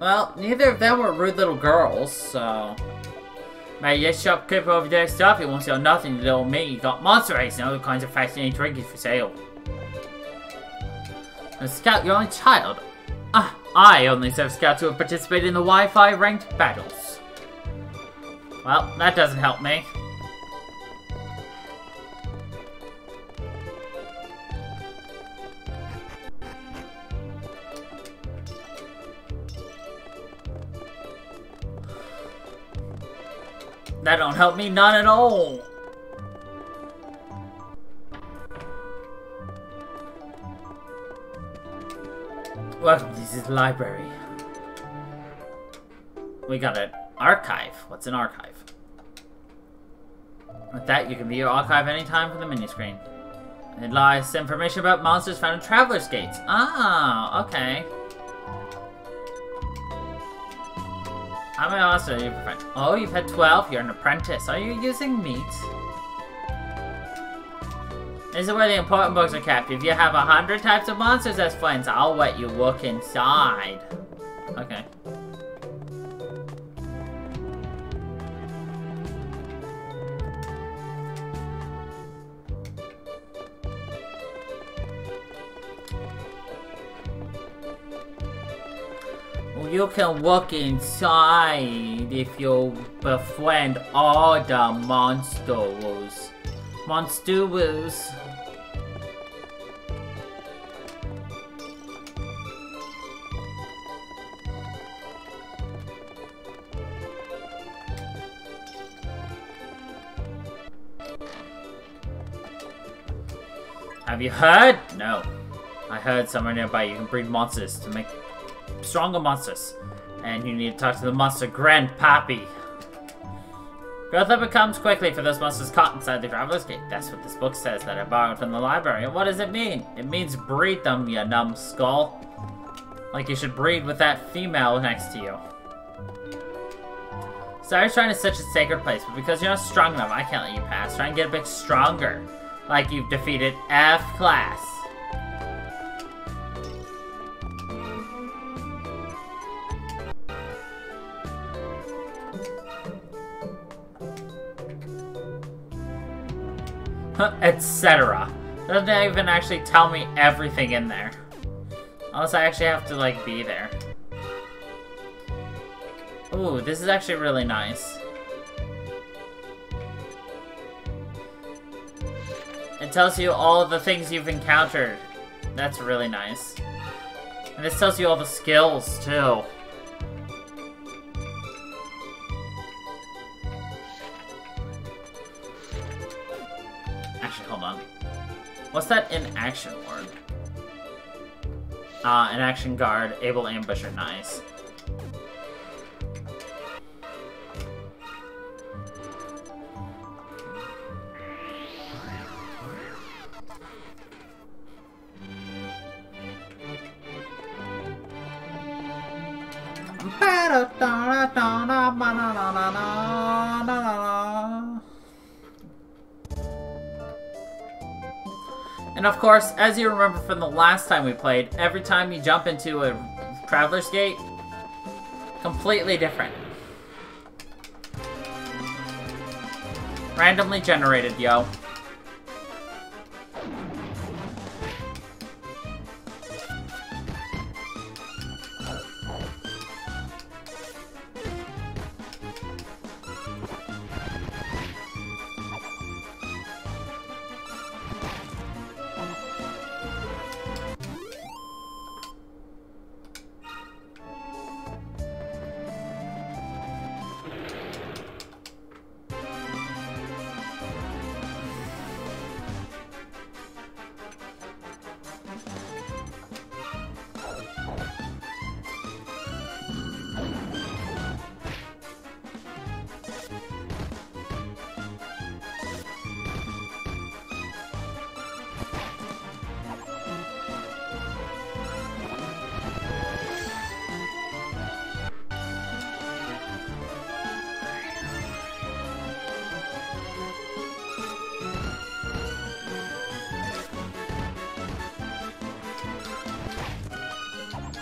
Well, neither of them were rude little girls, so... Mate, this shopkeeper over there stuff, he won't sell nothing to little me. He got monster eggs and other kinds of fascinating trinkets for sale. And Scout, you're only child. Ah. I only serve scouts who have participated in the Wi-Fi ranked battles. Well, that doesn't help me. That don't help me none at all. Welcome to this library. We got an archive. What's an archive? With that, you can view your archive anytime from the menu screen. It lies information about monsters found in Traveler's Gates. Ah, okay. How many monsters are you prepared? Oh, you've had twelve. You're an apprentice. Are you using meat? This is where the important books are kept. If you have a hundred types of monsters as friends, I'll let you look inside. Okay. Well, you can look inside if you befriend all the monsters. Monsters. Have you heard? No. I heard somewhere nearby you can breed monsters to make stronger monsters. And you need to talk to the monster grandpappy. Growth up comes quickly for those monsters caught inside the Graveler's Gate. That's what this book says that I borrowed from the library. And what does it mean? It means breed them, you numbskull. Like you should breed with that female next to you. Starry's trying to search a sacred place, but because you're not strong enough, I can't let you pass. Try and get a bit stronger. Like you've defeated F-Class. Etc. Doesn't even actually tell me everything in there. Unless I actually have to, like, be there. Ooh, this is actually really nice. It tells you all the things you've encountered. That's really nice. And this tells you all the skills, too. Actually, hold on. What's that in action word? Ah, uh, an action guard, able ambusher, nice. And of course, as you remember from the last time we played, every time you jump into a Traveler's Gate, completely different. Randomly generated, yo.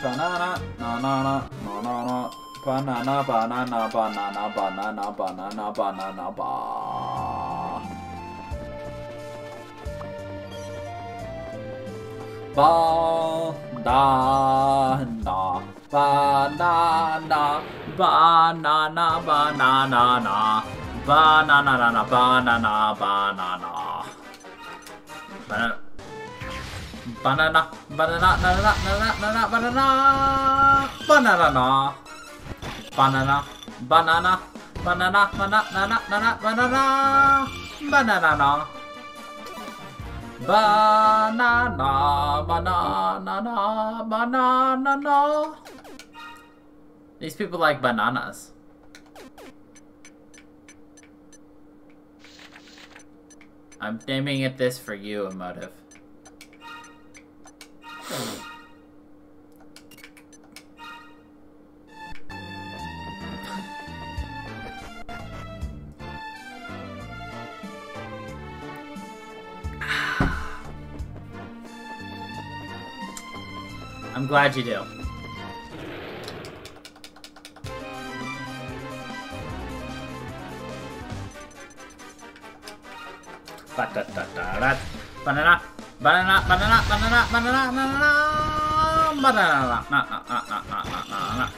Banana, banana, banana, banana, banana, banana, banana, banana, banana, ba. Ba, da, na, banana, banana, banana, banana, banana, banana, banana. Banana, banana, banana, banana, banana, banana, banana, banana, banana, banana, banana, banana, banana, banana, banana, banana. These people like bananas. I'm naming it this for you, Emotive. I'm glad you do. Banana. Banana, banana, banana, banana, banana, banana, banana.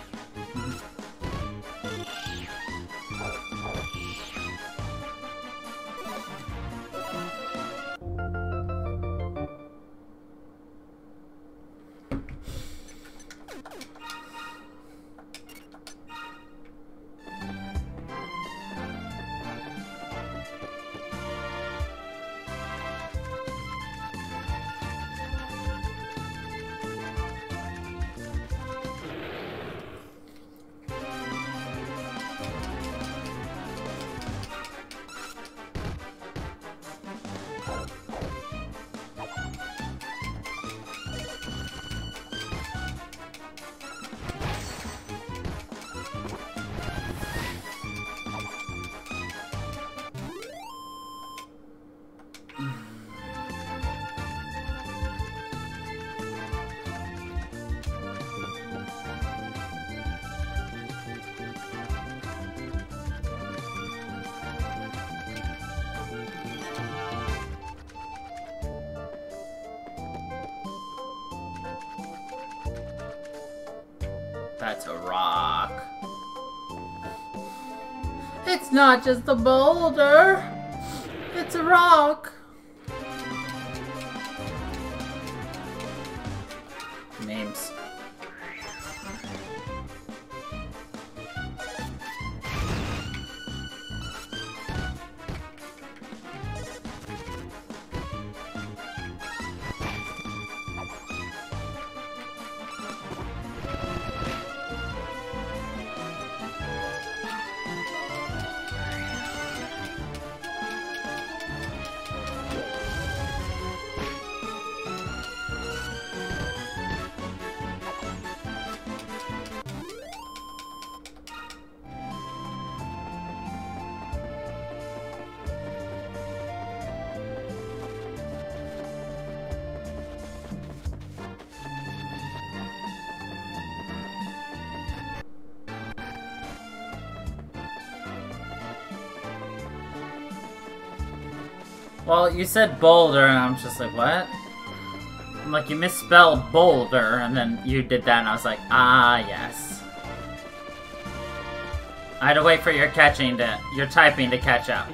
That's a rock. It's not just a boulder. It's a rock. Names. Well, you said boulder, and I'm just like, what? I'm like, you misspelled boulder, and then you did that, and I was like, ah, yes. I had to wait for your catching to, your typing to catch up.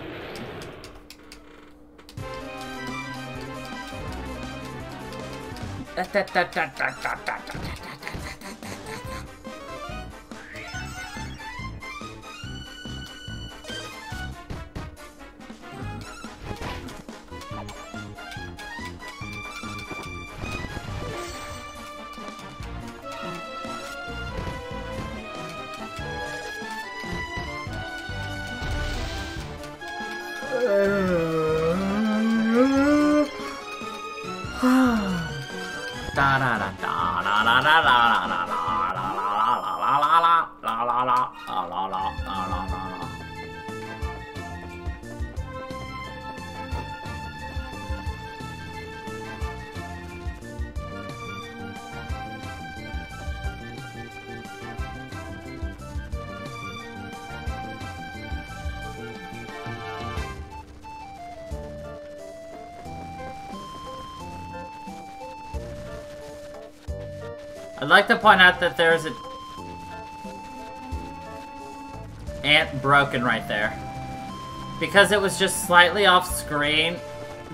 I'd like to point out that there's a ant broken right there. Because it was just slightly off screen,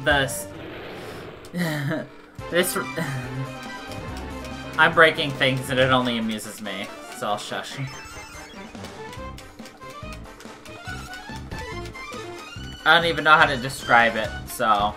the... this... I'm breaking things and it only amuses me, so I'll shush. I don't even know how to describe it, so...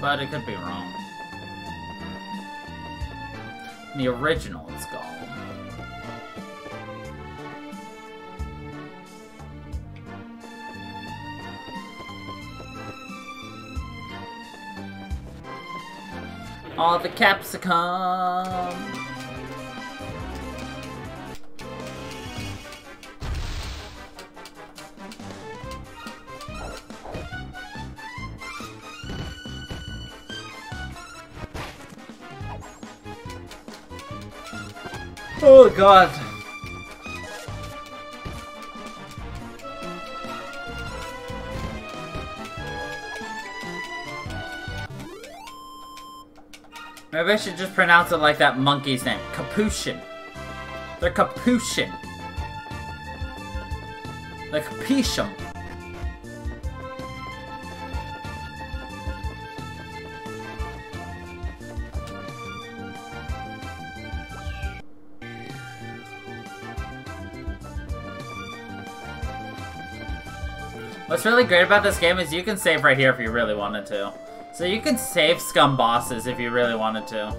But it could be wrong. In the original, it's gold. All the capsicum. Oh god. Maybe I should just pronounce it like that monkey's name. Capuchin. They're Capuchin. They're Capuchin. What's really great about this game is you can save right here if you really wanted to. So you can save scum bosses if you really wanted to.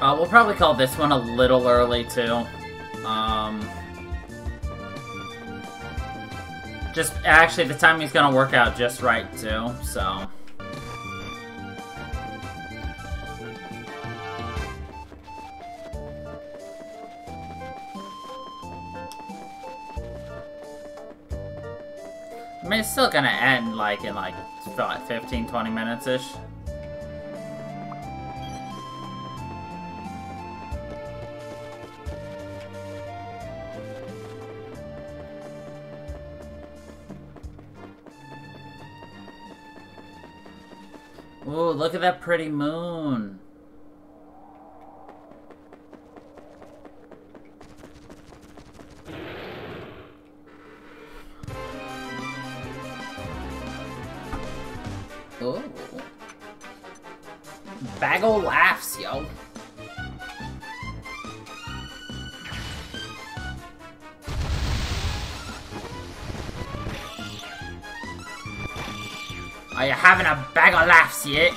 Uh, we'll probably call this one a little early, too. Um, just, actually, the timing's gonna work out just right, too, so... I mean, it's still gonna end, like, in, like, like fifteen, twenty minutes-ish. Ooh, look at that pretty moon. Ooh. Bag o' laughs, yo. Are you having a bag of laughs yet?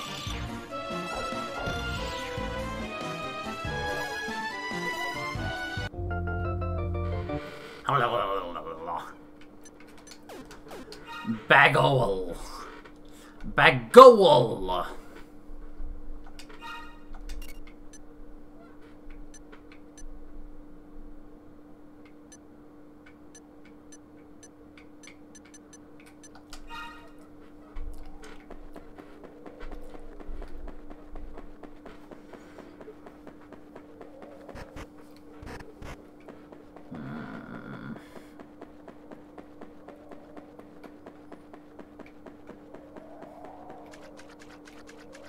Bagol. Bagol.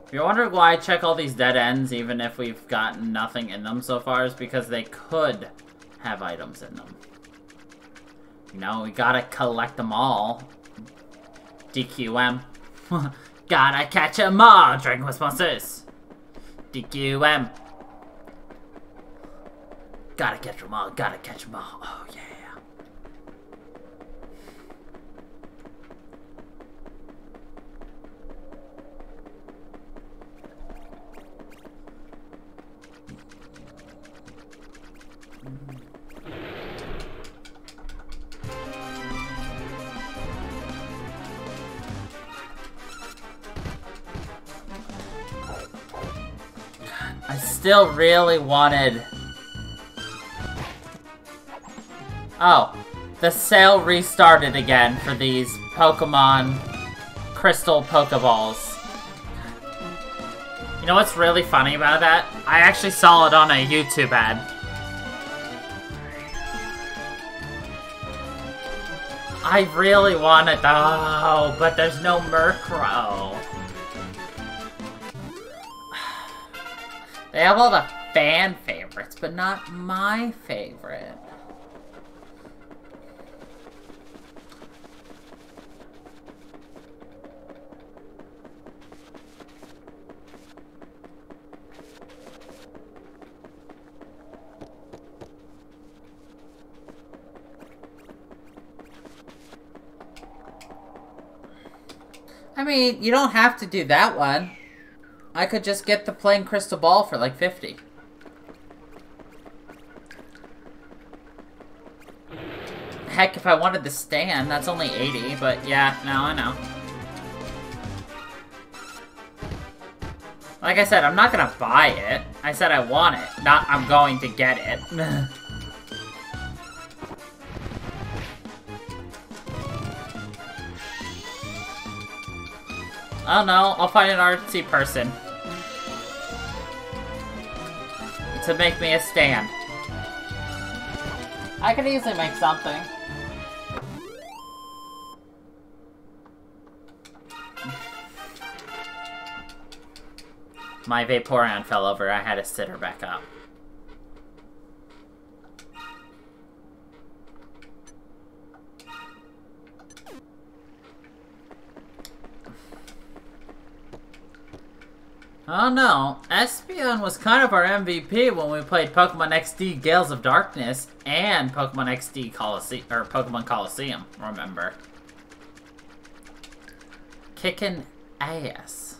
If you're wondering why I check all these dead ends, even if we've gotten nothing in them so far, is because they could have items in them. You know, we gotta collect them all. D Q M. Gotta catch them all, Dragon Quest Monsters. D Q M. Gotta catch them all, gotta catch them all. Oh, yeah. Still really wanted... Oh, the sale restarted again for these Pokemon Crystal Pokeballs. You know what's really funny about that? I actually saw it on a YouTube ad. I really want it though, but there's no Murkrow. They have all the fan favorites, but not my favorite. I mean, you don't have to do that one. I could just get the plain crystal ball for like fifty. Heck, if I wanted the stand, that's only eighty, but yeah, no, I know. Like I said, I'm not gonna buy it. I said I want it, not I'm going to get it. I don't know, I'll find an artsy person to make me a stand. I could easily make something. My Vaporeon fell over, I had to sit her back up. Oh no, Espeon was kind of our M V P when we played Pokemon X D Gales of Darkness and Pokemon X D Coliseum, or Pokemon Coliseum, remember. Kickin' ass.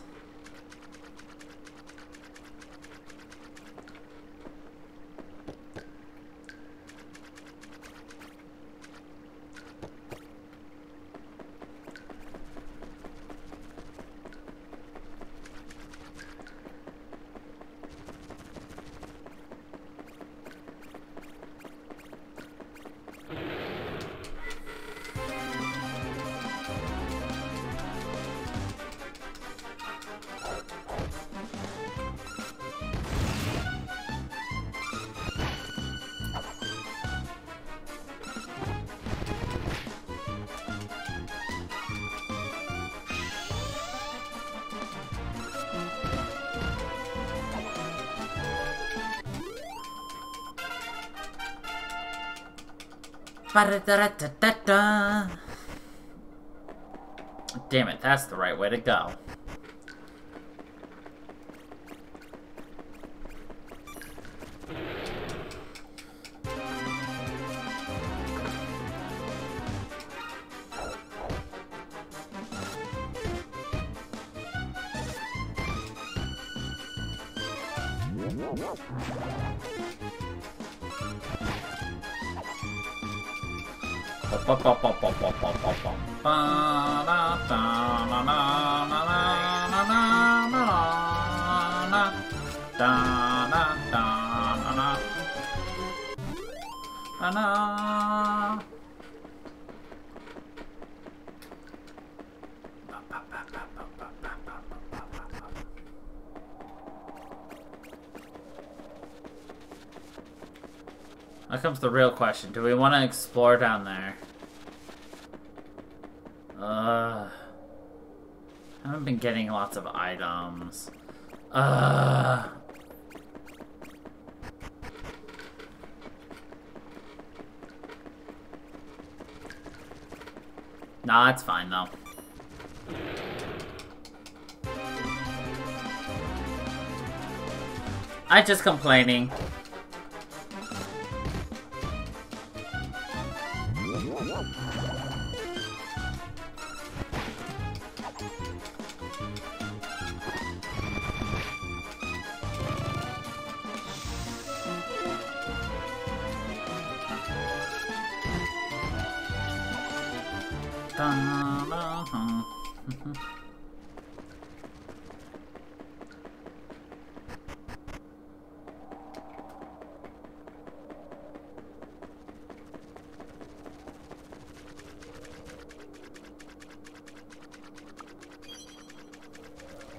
Damn it, that's the right way to go. That comes the real question. Do we want to explore down there? Uh, I haven't been getting lots of items. Uh, nah, it's fine though. I'm just complaining.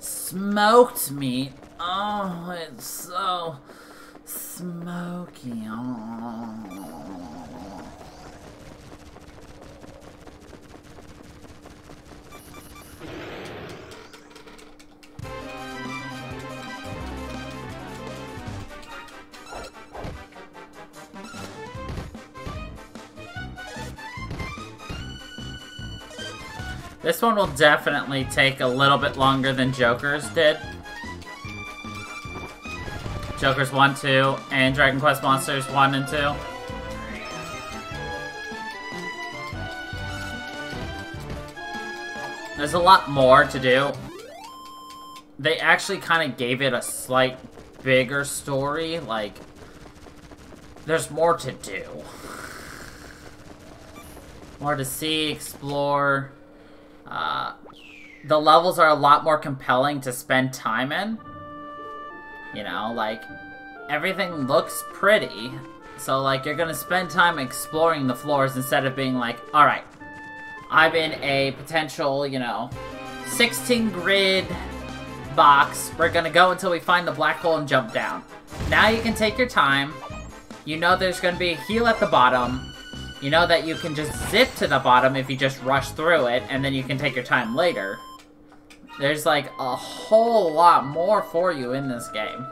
Smoked meat. Oh, it's so smoky. Oh. This one will definitely take a little bit longer than Joker's did. Joker's one, two, and Dragon Quest Monsters one and two. There's a lot more to do. They actually kind of gave it a slight bigger story. Like, there's more to do. More to see, explore. Uh, the levels are a lot more compelling to spend time in. You know, like, everything looks pretty. So, like, you're gonna spend time exploring the floors instead of being like, alright, I'm in a potential, you know, sixteen grid box. We're gonna go until we find the black hole and jump down. Now you can take your time. You know there's gonna be a heal at the bottom. You know that you can just zip to the bottom if you just rush through it, and then you can take your time later. There's, like, a whole lot more for you in this game.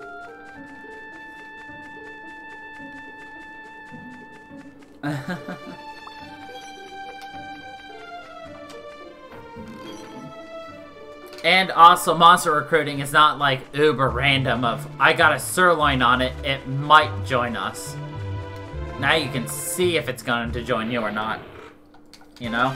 And also, monster recruiting is not, like, uber random of, I got a sirloin on it, it might join us. Now you can see if it's going to join you or not, you know?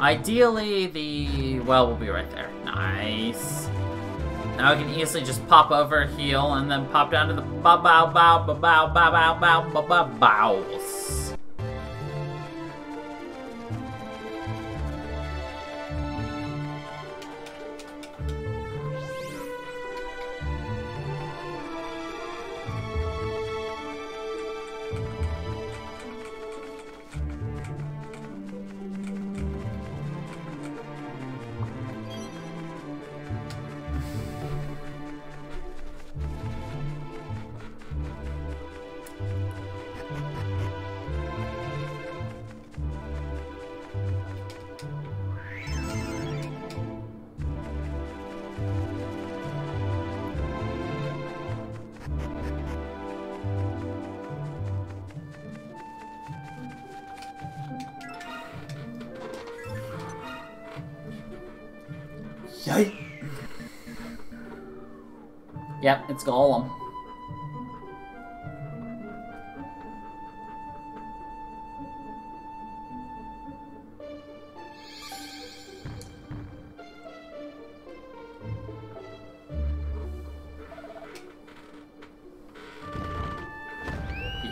Ideally, the well will be right there. Nice. Now we can easily just pop over, heal, and then pop down to the bow bow bow bow bow bow bow bow bow bows. Yikes. Yep, it's Golem.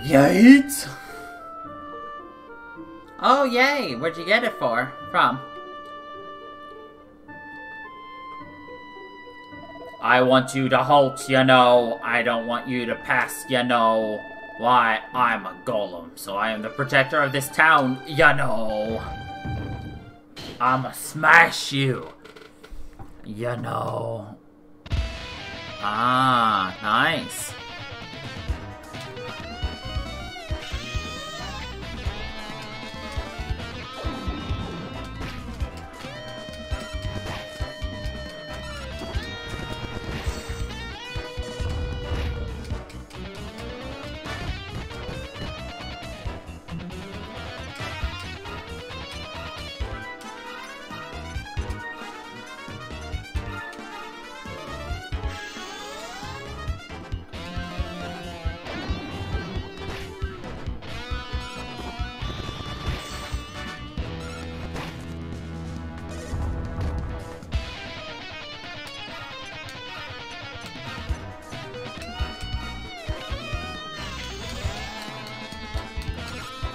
Yikes! Oh yay! Where'd you get it for? From? I want you to halt, you know. I don't want you to pass, you know. Why, I'm a golem, so I am the protector of this town, you know. I'ma smash you, you know. Ah, nice.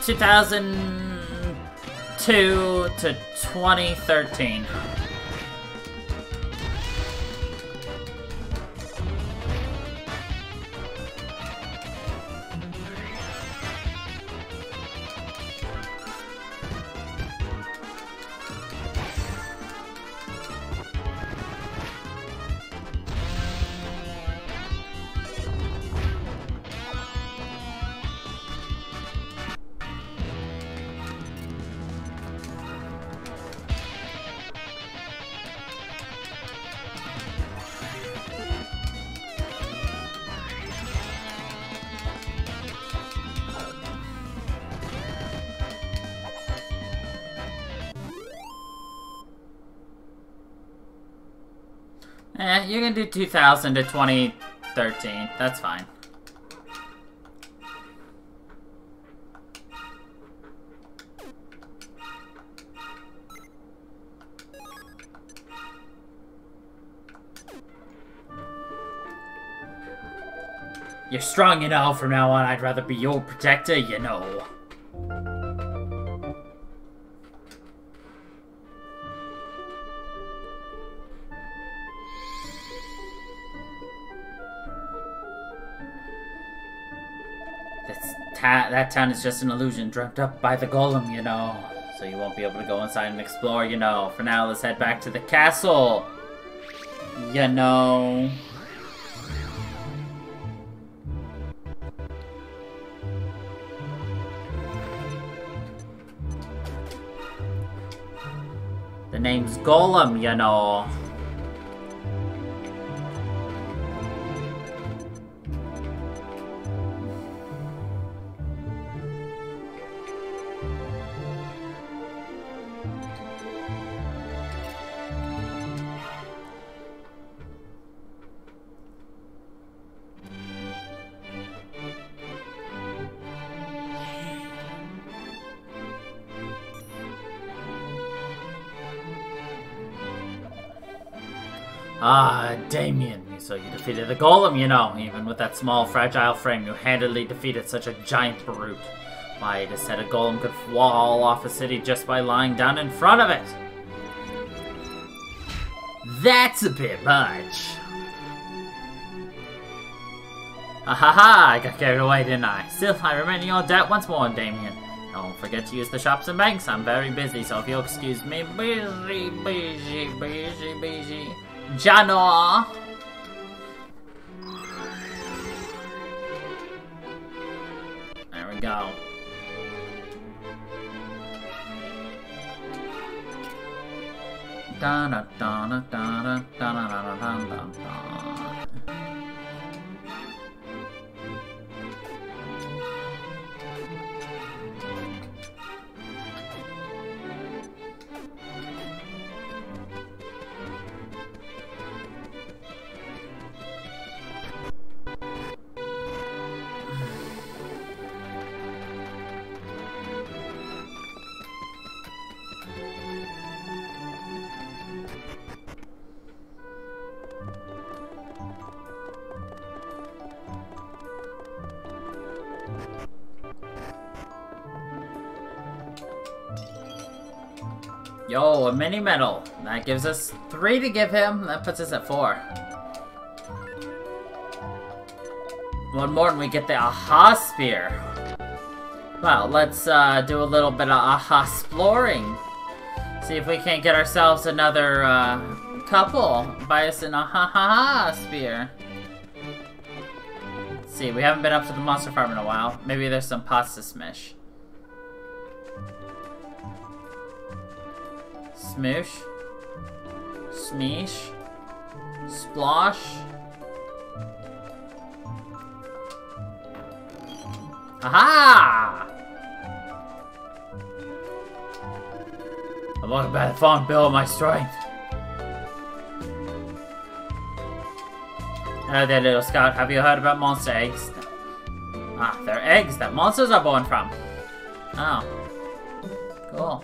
two thousand two to twenty thirteen. Eh, you can do two thousand to twenty thirteen. That's fine. You're strong, you know. From now on, I'd rather be your protector, you know. That town is just an illusion dreamt up by the golem, you know. So you won't be able to go inside and explore, you know. For now, let's head back to the castle, you know. The name's Golem, you know. Ah, Damien, so you defeated the golem, you know. Even with that small, fragile frame, you handily defeated such a giant brute. Why, it is said a golem could fall off a city just by lying down in front of it. That's a bit much. Ah ha ha, I got carried away, didn't I? Still, I remain in your debt once more, Damien. Don't forget to use the shops and banks. I'm very busy, so if you'll excuse me, busy, busy, busy, busy. Jano. There we go. Da da da da da da da da da da. Yo, a mini medal. That gives us three to give him. That puts us at four. One more and we get the Aha Spear. Well, let's uh, do a little bit of Aha Exploring. See if we can't get ourselves another uh, couple. Buy us an Aha Spear. Let's see, we haven't been up to the monster farm in a while. Maybe there's some pasta smish. Smoosh. Smeesh. Splosh. Aha! I walk by the fond bill of my strength. Hello there, little scout. Have you heard about monster eggs? Ah, they're eggs that monsters are born from. Oh. Cool.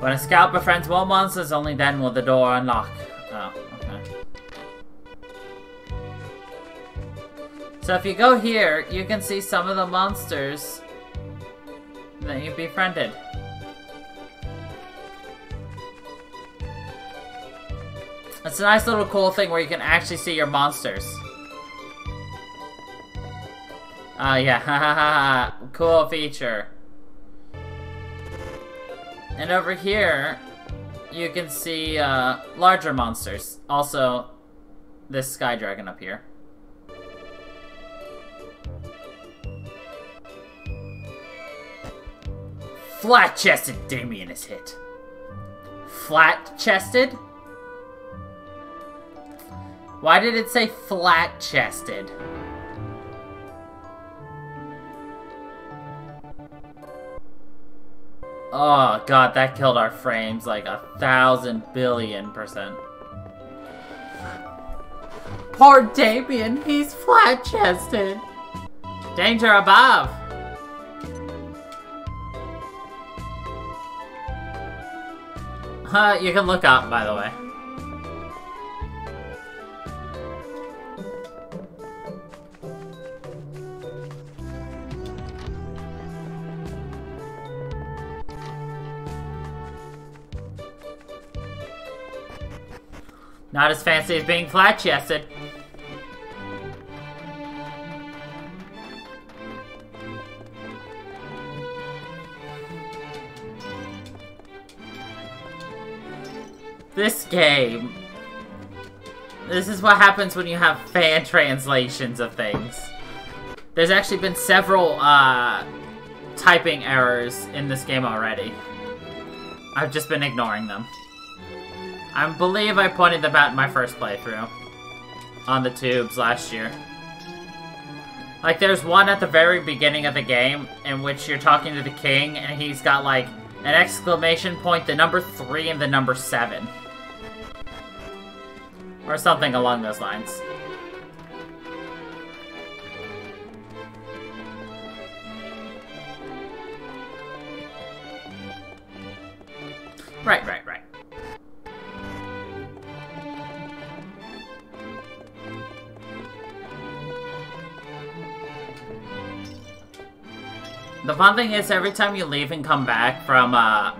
When a scout befriends more monsters, only then will the door unlock. Oh. So if you go here, you can see some of the monsters that you befriended. It's a nice little cool thing where you can actually see your monsters. Oh yeah, hahaha, cool feature. And over here, you can see uh, larger monsters. Also, this Sky Dragon up here. Flat-chested Damien is hit. Flat-chested? Why did it say flat-chested? Oh god, that killed our frames like a thousand billion percent. Poor Damien, he's flat-chested. Danger above! Uh, you can look up, by the way. Not as fancy as being flat-chested. This game. This is what happens when you have fan translations of things. There's actually been several uh, typing errors in this game already. I've just been ignoring them. I believe I pointed them out in my first playthrough. On the tubes last year. Like there's one at the very beginning of the game in which you're talking to the king and he's got like an exclamation point, the number three, and the number seven. Or something along those lines. Right, right, right. The fun thing is, every time you leave and come back from uh,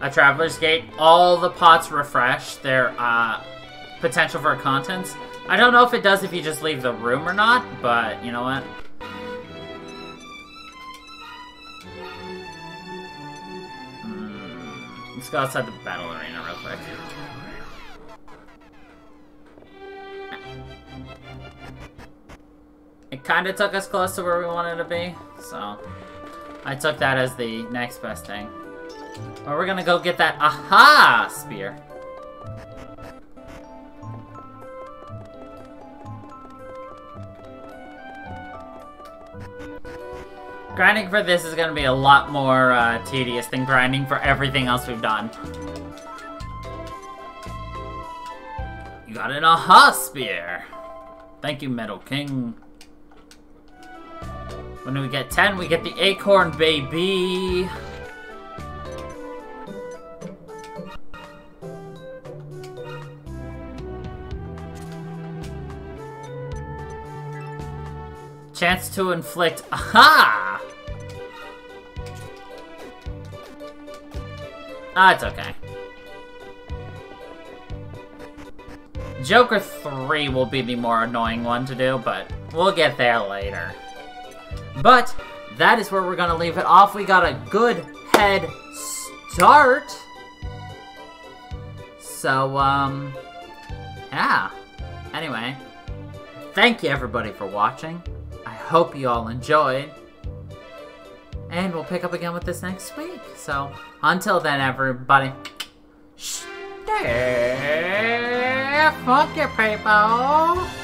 a Traveler's Gate, all the pots refresh their uh, potential for contents. I don't know if it does if you just leave the room or not, but you know what? Mm, let's go outside the battle arena real quick. It kinda took us close to where we wanted to be, so... I took that as the next best thing. But we're gonna go get that Aha Spear. Grinding for this is gonna be a lot more uh, tedious than grinding for everything else we've done. You got an Aha Spear. Thank you, Metal King. When we get ten, we get the acorn, baby! Chance to inflict. Aha! Ah, it's okay. Joker three will be the more annoying one to do, but we'll get there later. But that is where we're gonna leave it off. We got a good head start. So, um, yeah. Anyway, thank you everybody for watching. I hope you all enjoyed. And we'll pick up again with this next week. So, until then everybody, stay funky, people!